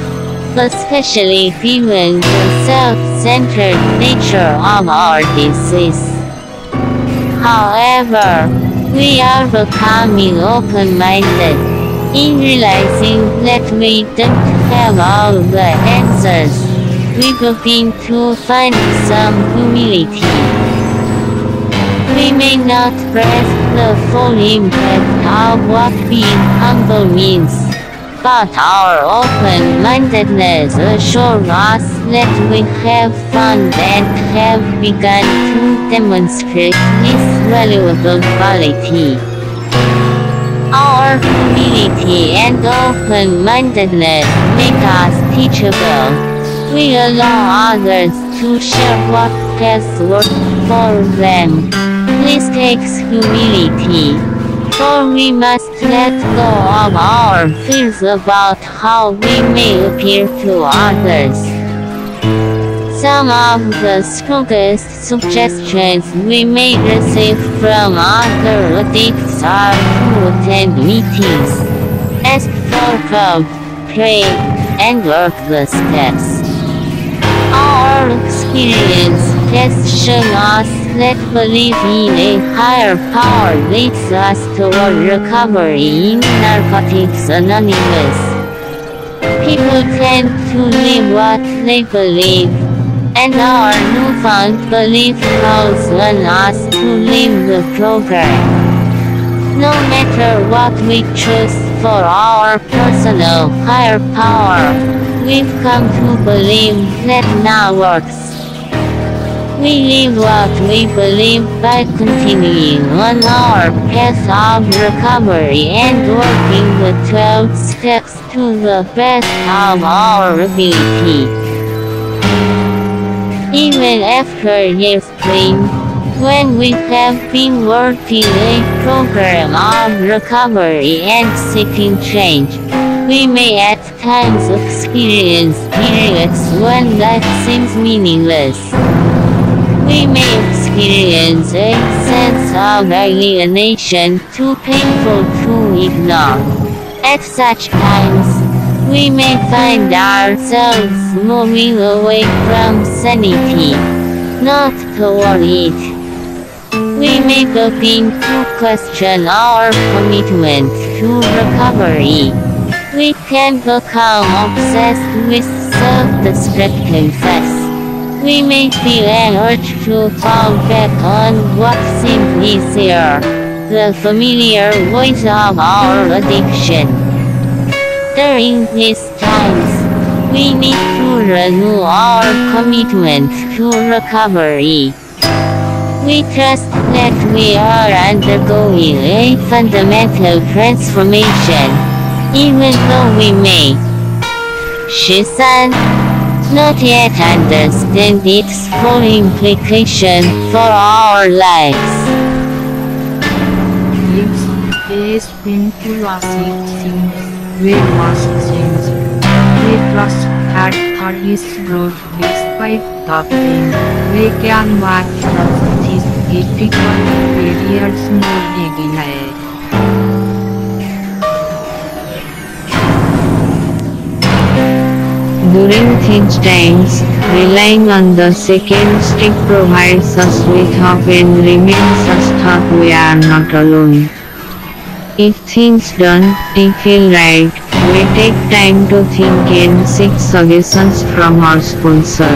especially given the self-centered nature of our disease. However, we are becoming open-minded, in realizing that we don't have all the answers. We begin to find some humility. We may not grasp the full impact of what being humble means, but our open-mindedness assures us that we have found and have begun to demonstrate this valuable quality. Our humility and open-mindedness make us teachable. We allow others to share what has worked for them. This takes humility, for we must let go of our fears about how we may appear to others. Some of the strongest suggestions we may receive from other addicts are to attend meetings, ask for help, pray, and work the steps. Our experience has shown us that belief in a higher power leads us toward recovery in Narcotics Anonymous. People tend to live what they believe, and our newfound belief calls on us to leave the program. No matter what we choose for our personal higher power, we've come to believe that now works. We live what we believe by continuing on our path of recovery and working the 12 steps to the best of our ability. Even after years clean, when we have been working a program of recovery and seeking change, we may at times experience periods when life seems meaningless. We may experience a sense of alienation too painful to ignore. At such times, we may find ourselves moving away from sanity, not toward it. We may begin to question our commitment to recovery. We can become obsessed with self-destructive thoughts, We made the effort to fall back on what seemed easier, the familiar voice of our addiction. During these times, we need to renew our commitment to recovery. We trust that we are undergoing a fundamental transformation, even though we may, Shisan, not yet understand its full implication for our lives. Yes, it's been curiosity things. We must change. We trust that this growth despite the pain. We can watch these difficult periods more dignified. During these times, relying on the second stick provides us with hope and reminds us that we are not alone. If things don't feel right, we take time to think and seek suggestions from our sponsor.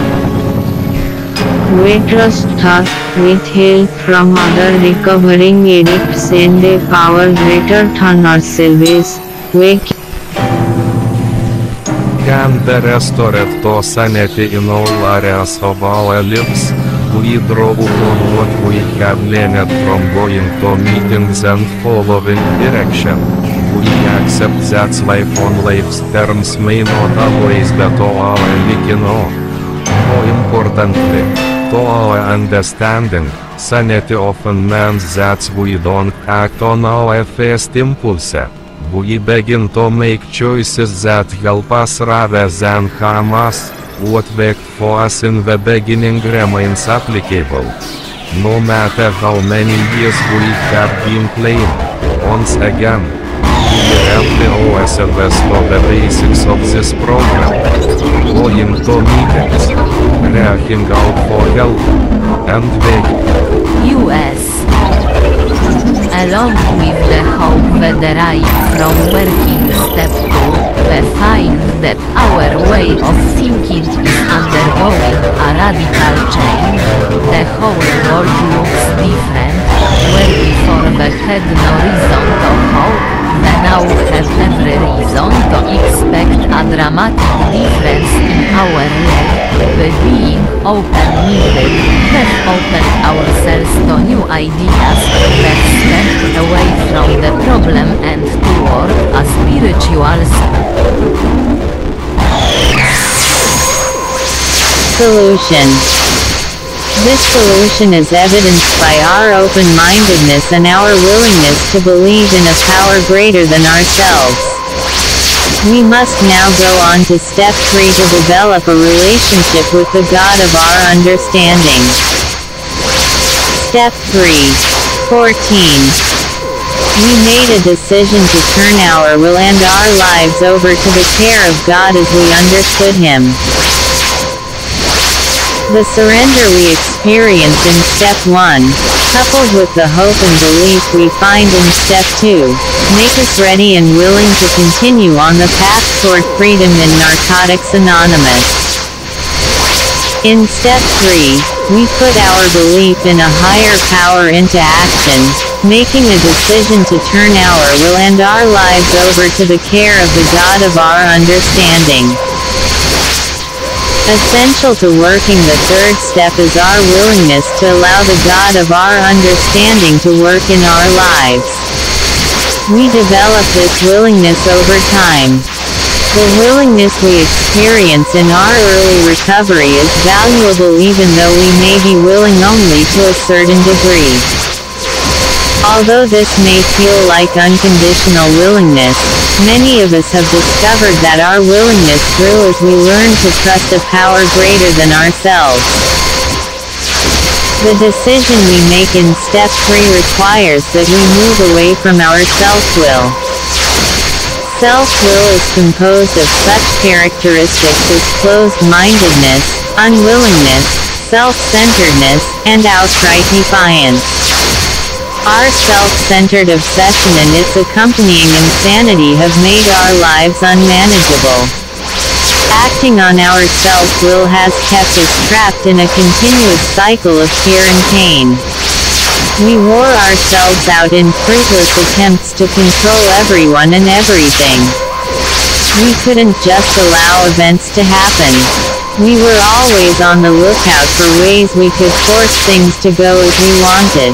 We trust that, with help from other recovering addicts and a power greater than ourselves, we Can the restoratos sanity in all areas of our lives, we draw upon what we have learned from going to meetings and following direction. We accept that life on life's terms may not always be to our liking or, more importantly, to our understanding, sanity often means that we don't act on our first impulse. We begin to make choices that help us rather than harm us. What worked for us in the beginning remains applicable. No matter how many years we have been playing, once again, we have the OSLS for the basics of this program. Going to meetings, reaching out for help, and along with the hope that derives from working step 2, we find that our way of thinking is undergoing a radical change. The whole world looks different, where before we had no reason to hope, we now have every reason to expect a dramatic difference in our life. By being open-minded, we have opened ourselves to new ideas, away from the problem and toward a spiritual solution. This solution is evidenced by our open-mindedness and our willingness to believe in a power greater than ourselves. We must now go on to step 3 to develop a relationship with the God of our understanding. Step 3:14. We made a decision to turn our will and our lives over to the care of God as we understood Him. The surrender we experience in Step 1, coupled with the hope and belief we find in Step 2, make us ready and willing to continue on the path toward freedom in Narcotics Anonymous. In Step 3, we put our belief in a higher power into action, making a decision to turn our will and our lives over to the care of the God of our understanding. Essential to working the third step is our willingness to allow the God of our understanding to work in our lives. We develop this willingness over time. The willingness we experience in our early recovery is valuable even though we may be willing only to a certain degree. Although this may feel like unconditional willingness, many of us have discovered that our willingness grew as we learned to trust a power greater than ourselves. The decision we make in Step 3 requires that we move away from our self-will. Self-will is composed of such characteristics as closed-mindedness, unwillingness, self-centeredness, and outright defiance. Our self-centered obsession and its accompanying insanity have made our lives unmanageable. Acting on our self-will has kept us trapped in a continuous cycle of fear and pain. We wore ourselves out in fruitless attempts to control everyone and everything. We couldn't just allow events to happen. We were always on the lookout for ways we could force things to go as we wanted.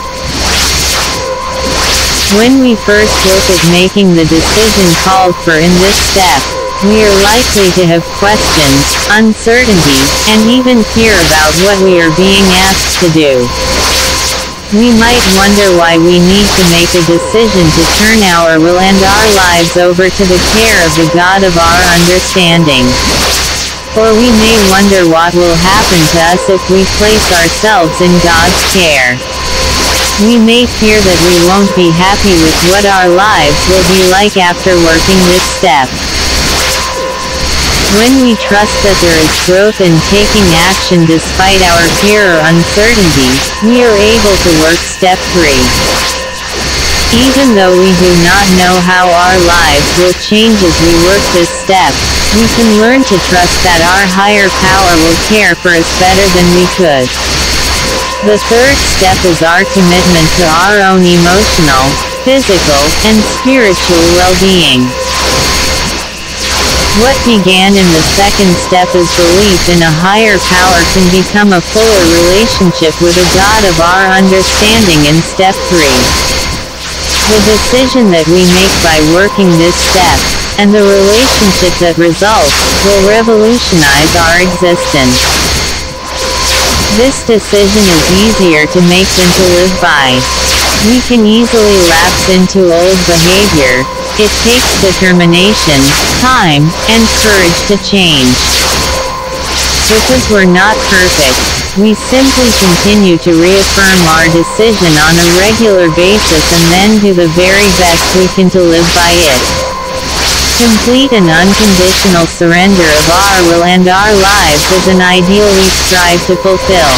When we first look at making the decision called for in this step, we are likely to have questions, uncertainty, and even fear about what we are being asked to do. We might wonder why we need to make a decision to turn our will and our lives over to the care of the God of our understanding. Or we may wonder what will happen to us if we place ourselves in God's care. We may fear that we won't be happy with what our lives will be like after working this step. When we trust that there is growth in taking action despite our fear or uncertainty, we are able to work step 3. Even though we do not know how our lives will change as we work this step, we can learn to trust that our higher power will care for us better than we could. The third step is our commitment to our own emotional, physical, and spiritual well-being. What began in the second step is belief in a higher power can become a fuller relationship with a God of our understanding in step 3. The decision that we make by working this step, and the relationship that results, will revolutionize our existence. This decision is easier to make than to live by. We can easily lapse into old behavior. It takes determination, time, and courage to change. Because we're not perfect, we simply continue to reaffirm our decision on a regular basis and then do the very best we can to live by it. Complete and unconditional surrender of our will and our lives is an ideal we strive to fulfill.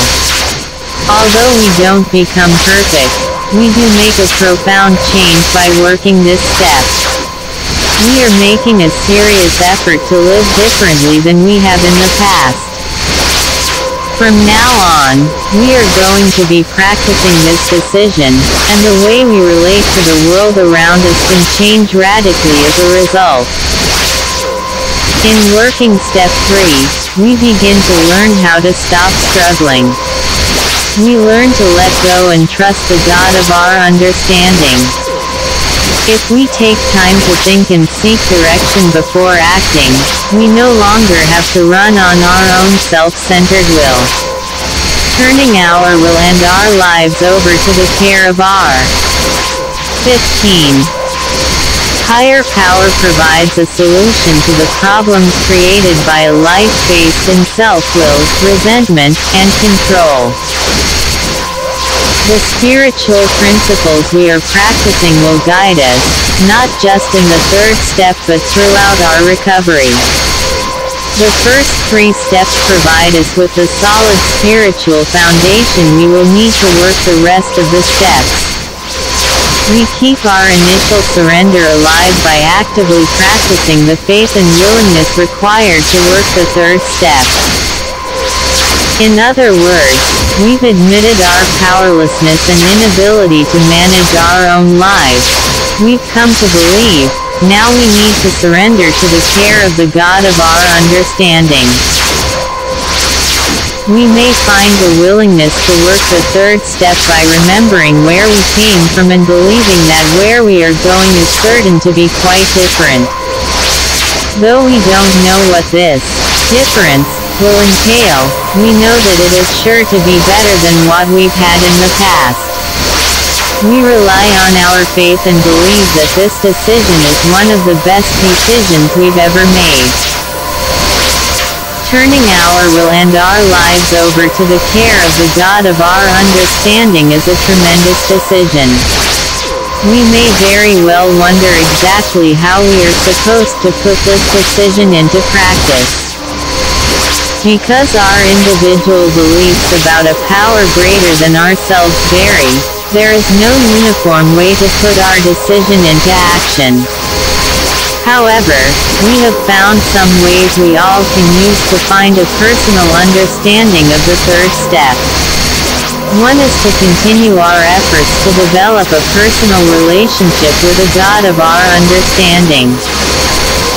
Although we don't become perfect, we do make a profound change by working this step. We are making a serious effort to live differently than we have in the past. From now on, we are going to be practicing this decision, and the way we relate to the world around us can change radically as a result. In working step 3, we begin to learn how to stop struggling. We learn to let go and trust the God of our understanding. If we take time to think and seek direction before acting, we no longer have to run on our own self-centered will. Turning our will and our lives over to the care of our 15. Higher power provides a solution to the problems created by a life based in self-will, resentment, and control. The spiritual principles we are practicing will guide us, not just in the third step but throughout our recovery. The first 3 steps provide us with the solid spiritual foundation we will need to work the rest of the steps. We keep our initial surrender alive by actively practicing the faith and willingness required to work the third step. In other words, we've admitted our powerlessness and inability to manage our own lives. We've come to believe, now we need to surrender to the care of the God of our understanding. We may find a willingness to work the third step by remembering where we came from and believing that where we are going is certain to be quite different. Though we don't know what this difference will entail, we know that it is sure to be better than what we've had in the past. We rely on our faith and believe that this decision is one of the best decisions we've ever made. Turning our will and our lives over to the care of the God of our understanding is a tremendous decision. We may very well wonder exactly how we are supposed to put this decision into practice. Because our individual beliefs about a power greater than ourselves vary, there is no uniform way to put our decision into action. However, we have found some ways we all can use to find a personal understanding of the third step. One is to continue our efforts to develop a personal relationship with a God of our understanding.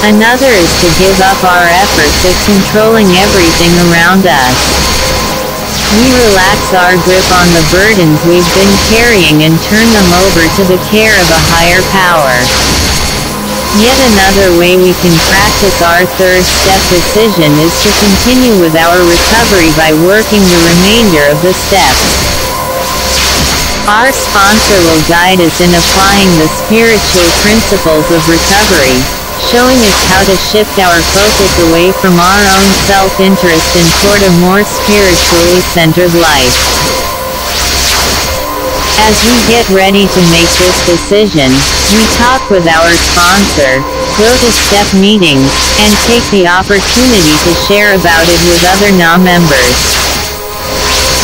Another is to give up our efforts at controlling everything around us. We relax our grip on the burdens we've been carrying and turn them over to the care of a higher power. Yet another way we can practice our third step decision is to continue with our recovery by working the remainder of the steps. Our sponsor will guide us in applying the spiritual principles of recovery, showing us how to shift our focus away from our own self-interest and toward a more spiritually centered life. As we get ready to make this decision, we talk with our sponsor, go to step meetings, and take the opportunity to share about it with other non-members.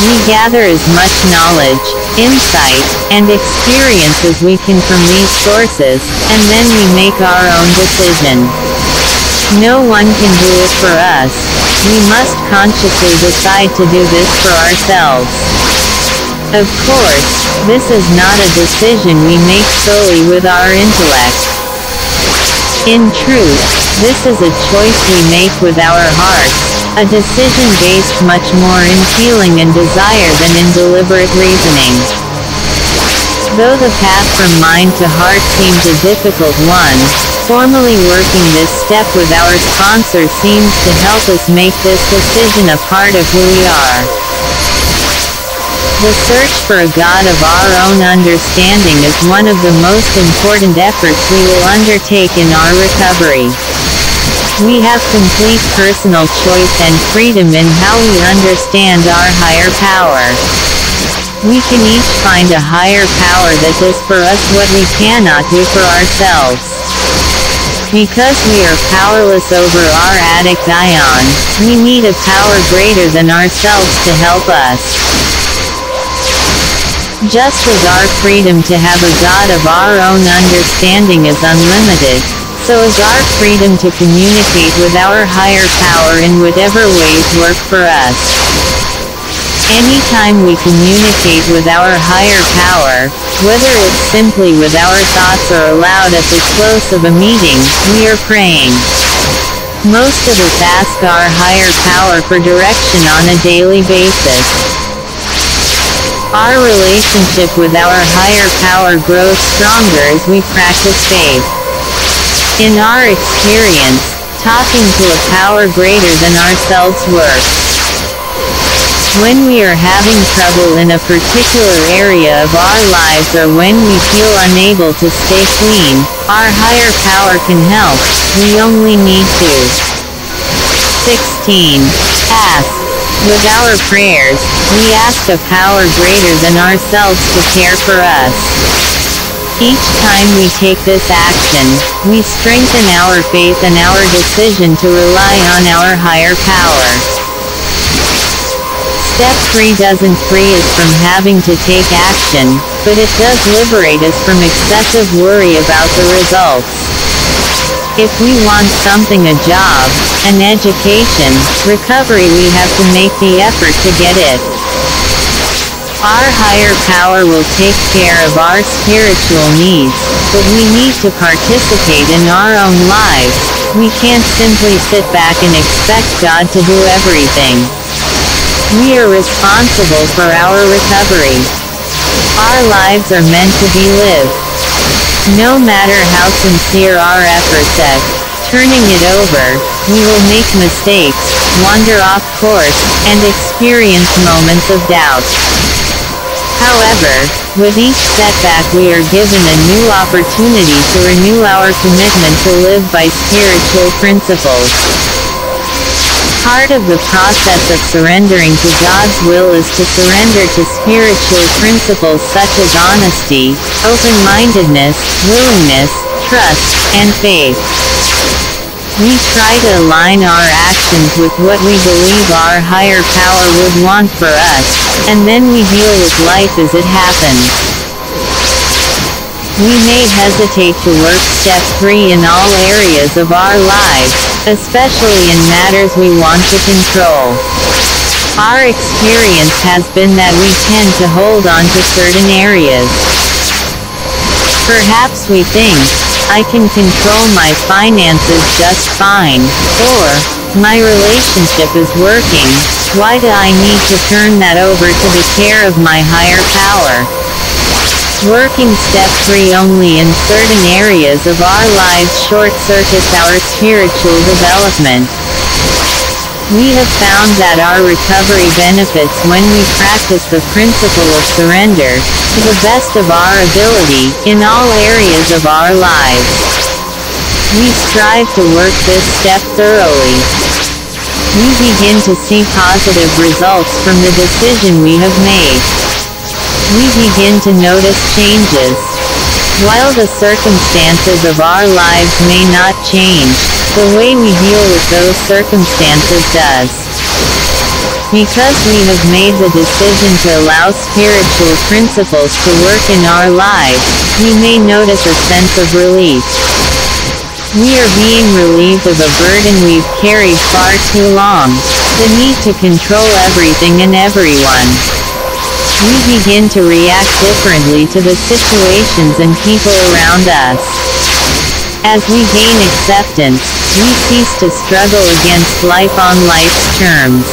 We gather as much knowledge, insight, and experience as we can from these sources, and then we make our own decision. No one can do it for us. We must consciously decide to do this for ourselves. Of course, this is not a decision we make solely with our intellect. In truth, this is a choice we make with our hearts, a decision based much more in feeling and desire than in deliberate reasoning. Though the path from mind to heart seems a difficult one, formally working this step with our sponsor seems to help us make this decision a part of who we are. The search for a God of our own understanding is one of the most important efforts we will undertake in our recovery. We have complete personal choice and freedom in how we understand our higher power. We can each find a higher power that does for us what we cannot do for ourselves. Because we are powerless over our addict ion, we need a power greater than ourselves to help us. Just as our freedom to have a God of our own understanding is unlimited, so is our freedom to communicate with our higher power in whatever ways work for us. Anytime we communicate with our higher power, whether it's simply with our thoughts or aloud at the close of a meeting, we are praying. Most of us ask our higher power for direction on a daily basis. Our relationship with our higher power grows stronger as we practice faith. In our experience, talking to a power greater than ourselves works. When we are having trouble in a particular area of our lives or when we feel unable to stay clean, our higher power can help. We only need to. 16. Ask. With our prayers, we ask a power greater than ourselves to care for us. Each time we take this action, we strengthen our faith and our decision to rely on our higher power. Step 3 doesn't free us from having to take action, but it does liberate us from excessive worry about the results. If we want something, a job, an education, recovery, we have to make the effort to get it. Our higher power will take care of our spiritual needs, but we need to participate in our own lives. We can't simply sit back and expect God to do everything. We are responsible for our recovery. Our lives are meant to be lived. No matter how sincere our efforts at turning it over, we will make mistakes, wander off course, and experience moments of doubt. However, with each setback we are given a new opportunity to renew our commitment to live by spiritual principles. Part of the process of surrendering to God's will is to surrender to spiritual principles such as honesty, open-mindedness, willingness, trust, and faith. We try to align our actions with what we believe our higher power would want for us, and then we deal with life as it happens. We may hesitate to work step 3 in all areas of our lives, especially in matters we want to control. Our experience has been that we tend to hold on to certain areas. Perhaps we think, I can control my finances just fine, or, my relationship is working, why do I need to turn that over to the care of my higher power? Working step 3 only in certain areas of our lives short-circuits our spiritual development. We have found that our recovery benefits when we practice the principle of surrender, to the best of our ability, in all areas of our lives. We strive to work this step thoroughly. We begin to see positive results from the decision we have made. We begin to notice changes. While the circumstances of our lives may not change, the way we deal with those circumstances does. Because we have made the decision to allow spiritual principles to work in our lives, we may notice a sense of relief. We are being relieved of a burden we've carried far too long, the need to control everything and everyone. We begin to react differently to the situations and people around us. As we gain acceptance, we cease to struggle against life on life's terms.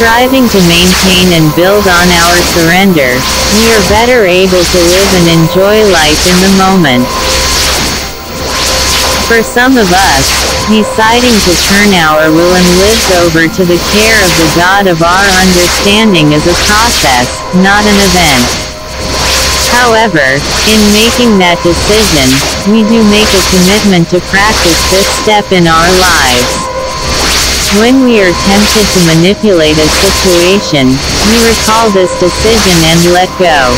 Striving to maintain and build on our surrender, we are better able to live and enjoy life in the moment. For some of us, deciding to turn our will and lives over to the care of the God of our understanding is a process, not an event. However, in making that decision, we do make a commitment to practice this step in our lives. When we are tempted to manipulate a situation, we recall this decision and let go.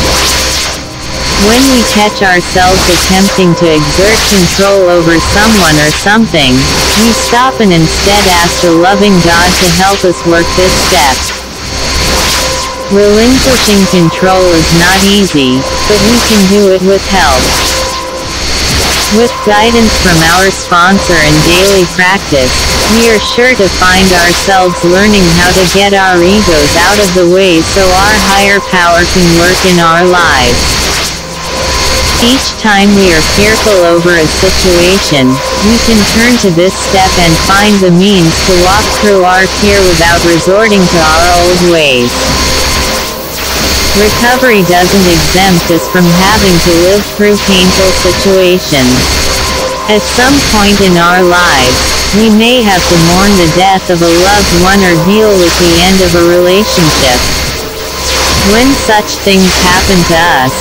When we catch ourselves attempting to exert control over someone or something, we stop and instead ask the loving God to help us work this step. Relinquishing control is not easy, but we can do it with help. With guidance from our sponsor and daily practice, we are sure to find ourselves learning how to get our egos out of the way so our higher power can work in our lives. Each time we are fearful over a situation, we can turn to this step and find the means to walk through our fear without resorting to our old ways. Recovery doesn't exempt us from having to live through painful situations. At some point in our lives, we may have to mourn the death of a loved one or deal with the end of a relationship. When such things happen to us,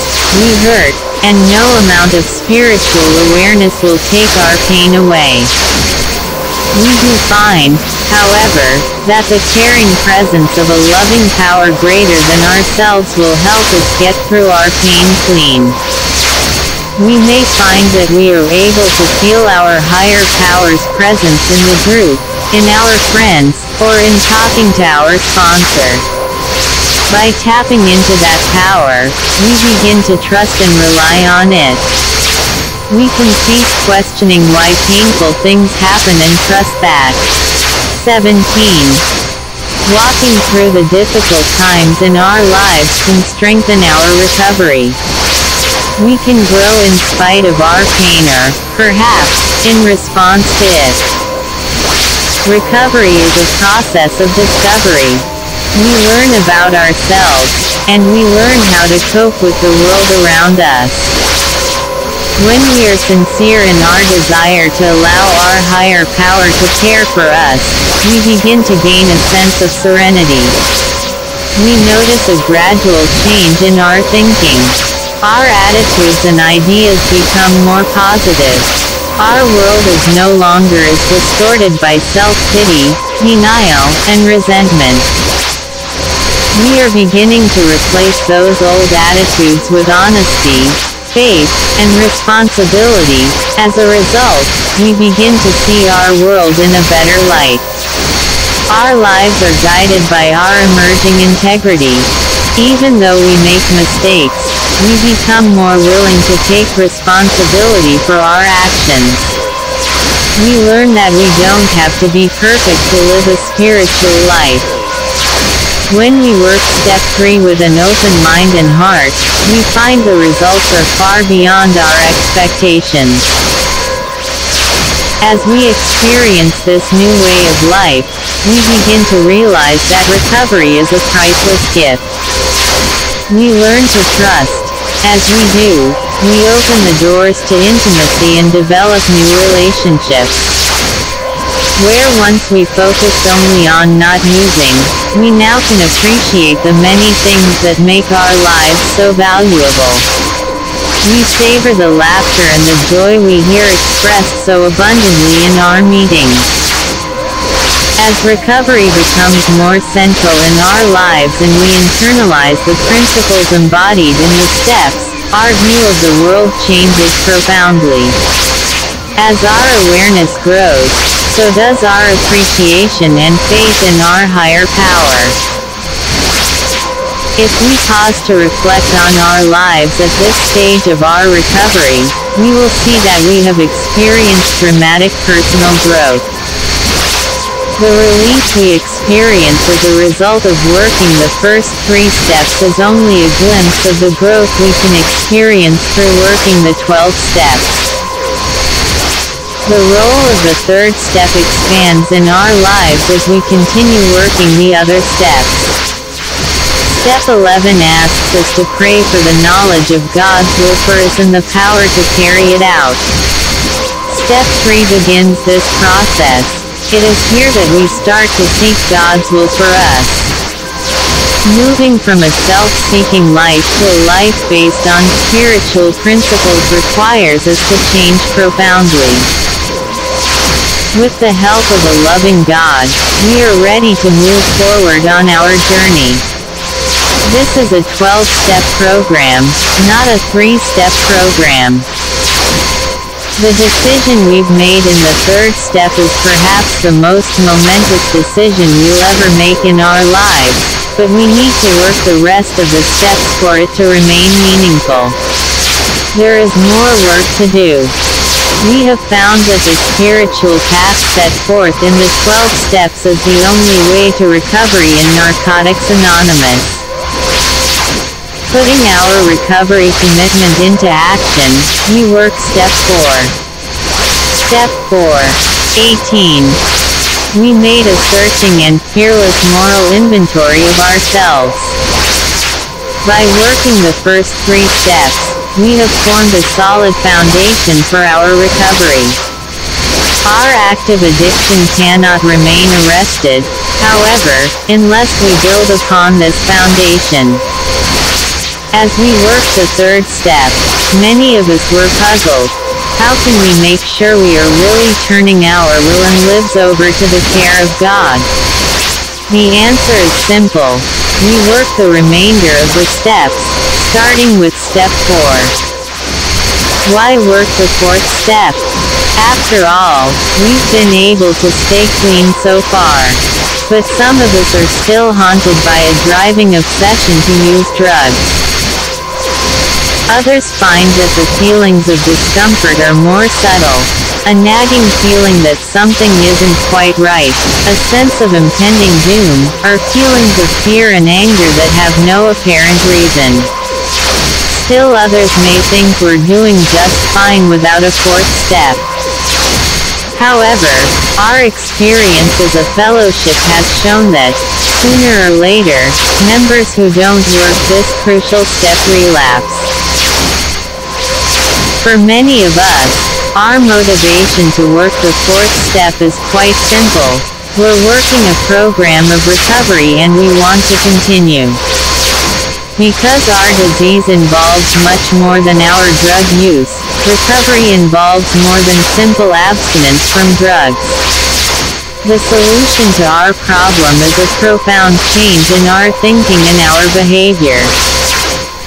we hurt, and no amount of spiritual awareness will take our pain away. We do find, however, that the caring presence of a loving power greater than ourselves will help us get through our pain clean. We may find that we are able to feel our higher power's presence in the group, in our friends, or in talking to our sponsor. By tapping into that power, we begin to trust and rely on it. We can cease questioning why painful things happen and trust that. 17. Walking through the difficult times in our lives can strengthen our recovery. We can grow in spite of our pain or, perhaps, in response to it. Recovery is a process of discovery. We learn about ourselves, and we learn how to cope with the world around us. When we are sincere in our desire to allow our higher power to care for us, we begin to gain a sense of serenity. We notice a gradual change in our thinking. Our attitudes and ideas become more positive. Our world is no longer as distorted by self-pity, denial, and resentment. We are beginning to replace those old attitudes with honesty, faith, and responsibility. As a result, we begin to see our world in a better light. Our lives are guided by our emerging integrity. Even though we make mistakes, we become more willing to take responsibility for our actions. We learn that we don't have to be perfect to live a spiritual life. When we work step 3 with an open mind and heart, we find the results are far beyond our expectations. As we experience this new way of life, we begin to realize that recovery is a priceless gift. We learn to trust. As we do, we open the doors to intimacy and develop new relationships. Where once we focused only on not using, we now can appreciate the many things that make our lives so valuable. We savor the laughter and the joy we hear expressed so abundantly in our meetings. As recovery becomes more central in our lives and we internalize the principles embodied in the steps, our view of the world changes profoundly. As our awareness grows, so does our appreciation and faith in our higher power. If we pause to reflect on our lives at this stage of our recovery, we will see that we have experienced dramatic personal growth. The relief we experience as a result of working the first 3 steps is only a glimpse of the growth we can experience through working the 12 steps. The role of the 3rd step expands in our lives as we continue working the other steps. Step 11 asks us to pray for the knowledge of God's will for us and the power to carry it out. Step 3 begins this process. It is here that we start to seek God's will for us. Moving from a self-seeking life to a life based on spiritual principles requires us to change profoundly. With the help of a loving God, we are ready to move forward on our journey. This is a 12-step program, not a 3-step program. The decision we've made in the 3rd step is perhaps the most momentous decision we'll ever make in our lives, but we need to work the rest of the steps for it to remain meaningful. There is more work to do. We have found that the spiritual path set forth in the 12 steps is the only way to recovery in Narcotics Anonymous. Putting our recovery commitment into action, we work step 4. Step 4:18. We made a searching and fearless moral inventory of ourselves. By working the first 3 steps, we have formed a solid foundation for our recovery. Our active addiction cannot remain arrested, however, unless we build upon this foundation. As we work the 3rd step, many of us were puzzled. How can we make sure we are really turning our will and lives over to the care of God? The answer is simple. We work the remainder of the steps, starting with step 4. Why work the 4th step? After all, we've been able to stay clean so far. But some of us are still haunted by a driving obsession to use drugs. Others find that the feelings of discomfort are more subtle, a nagging feeling that something isn't quite right, a sense of impending doom, or feelings of fear and anger that have no apparent reason. Still others may think we're doing just fine without a 4th step. However, our experience as a fellowship has shown that, sooner or later, members who don't work this crucial step relapse. For many of us, our motivation to work the 4th step is quite simple. We're working a program of recovery and we want to continue. Because our disease involves much more than our drug use, recovery involves more than simple abstinence from drugs. The solution to our problem is a profound change in our thinking and our behavior.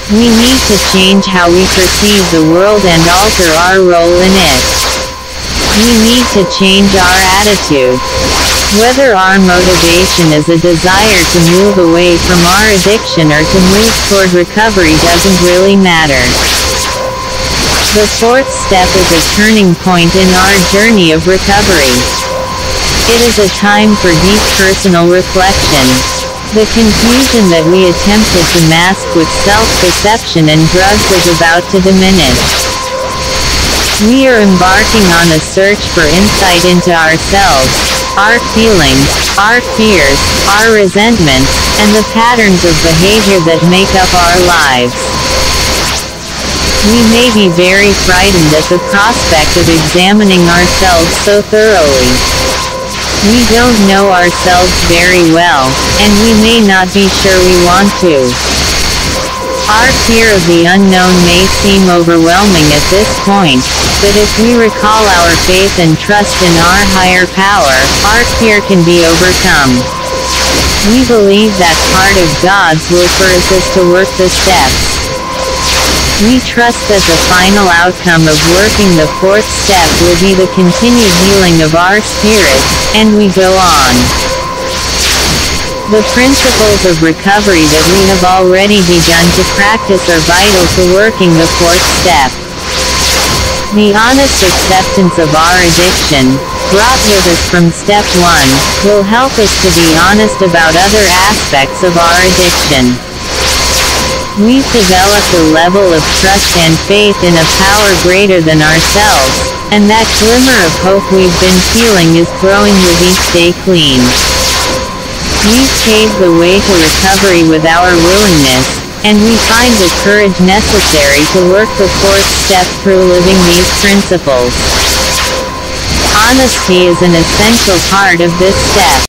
We need to change how we perceive the world and alter our role in it. We need to change our attitude. Whether our motivation is a desire to move away from our addiction or to move toward recovery doesn't really matter. The fourth step is a turning point in our journey of recovery. It is a time for deep personal reflection. The confusion that we attempted to mask with self-deception and drugs is about to diminish. We are embarking on a search for insight into ourselves, our feelings, our fears, our resentments, and the patterns of behavior that make up our lives. We may be very frightened at the prospect of examining ourselves so thoroughly. We don't know ourselves very well, and we may not be sure we want to. Our fear of the unknown may seem overwhelming at this point, but if we recall our faith and trust in our higher power, our fear can be overcome. We believe that part of God's will for us is to work the steps. We trust that the final outcome of working the fourth step will be the continued healing of our spirit, and we go on. The principles of recovery that we have already begun to practice are vital to working the fourth step. The honest acceptance of our addiction, brought with us from step one, will help us to be honest about other aspects of our addiction. We've developed a level of trust and faith in a power greater than ourselves, and that glimmer of hope we've been feeling is growing with each day clean. We've paved the way to recovery with our willingness, and we find the courage necessary to work the fourth step through living these principles. Honesty is an essential part of this step.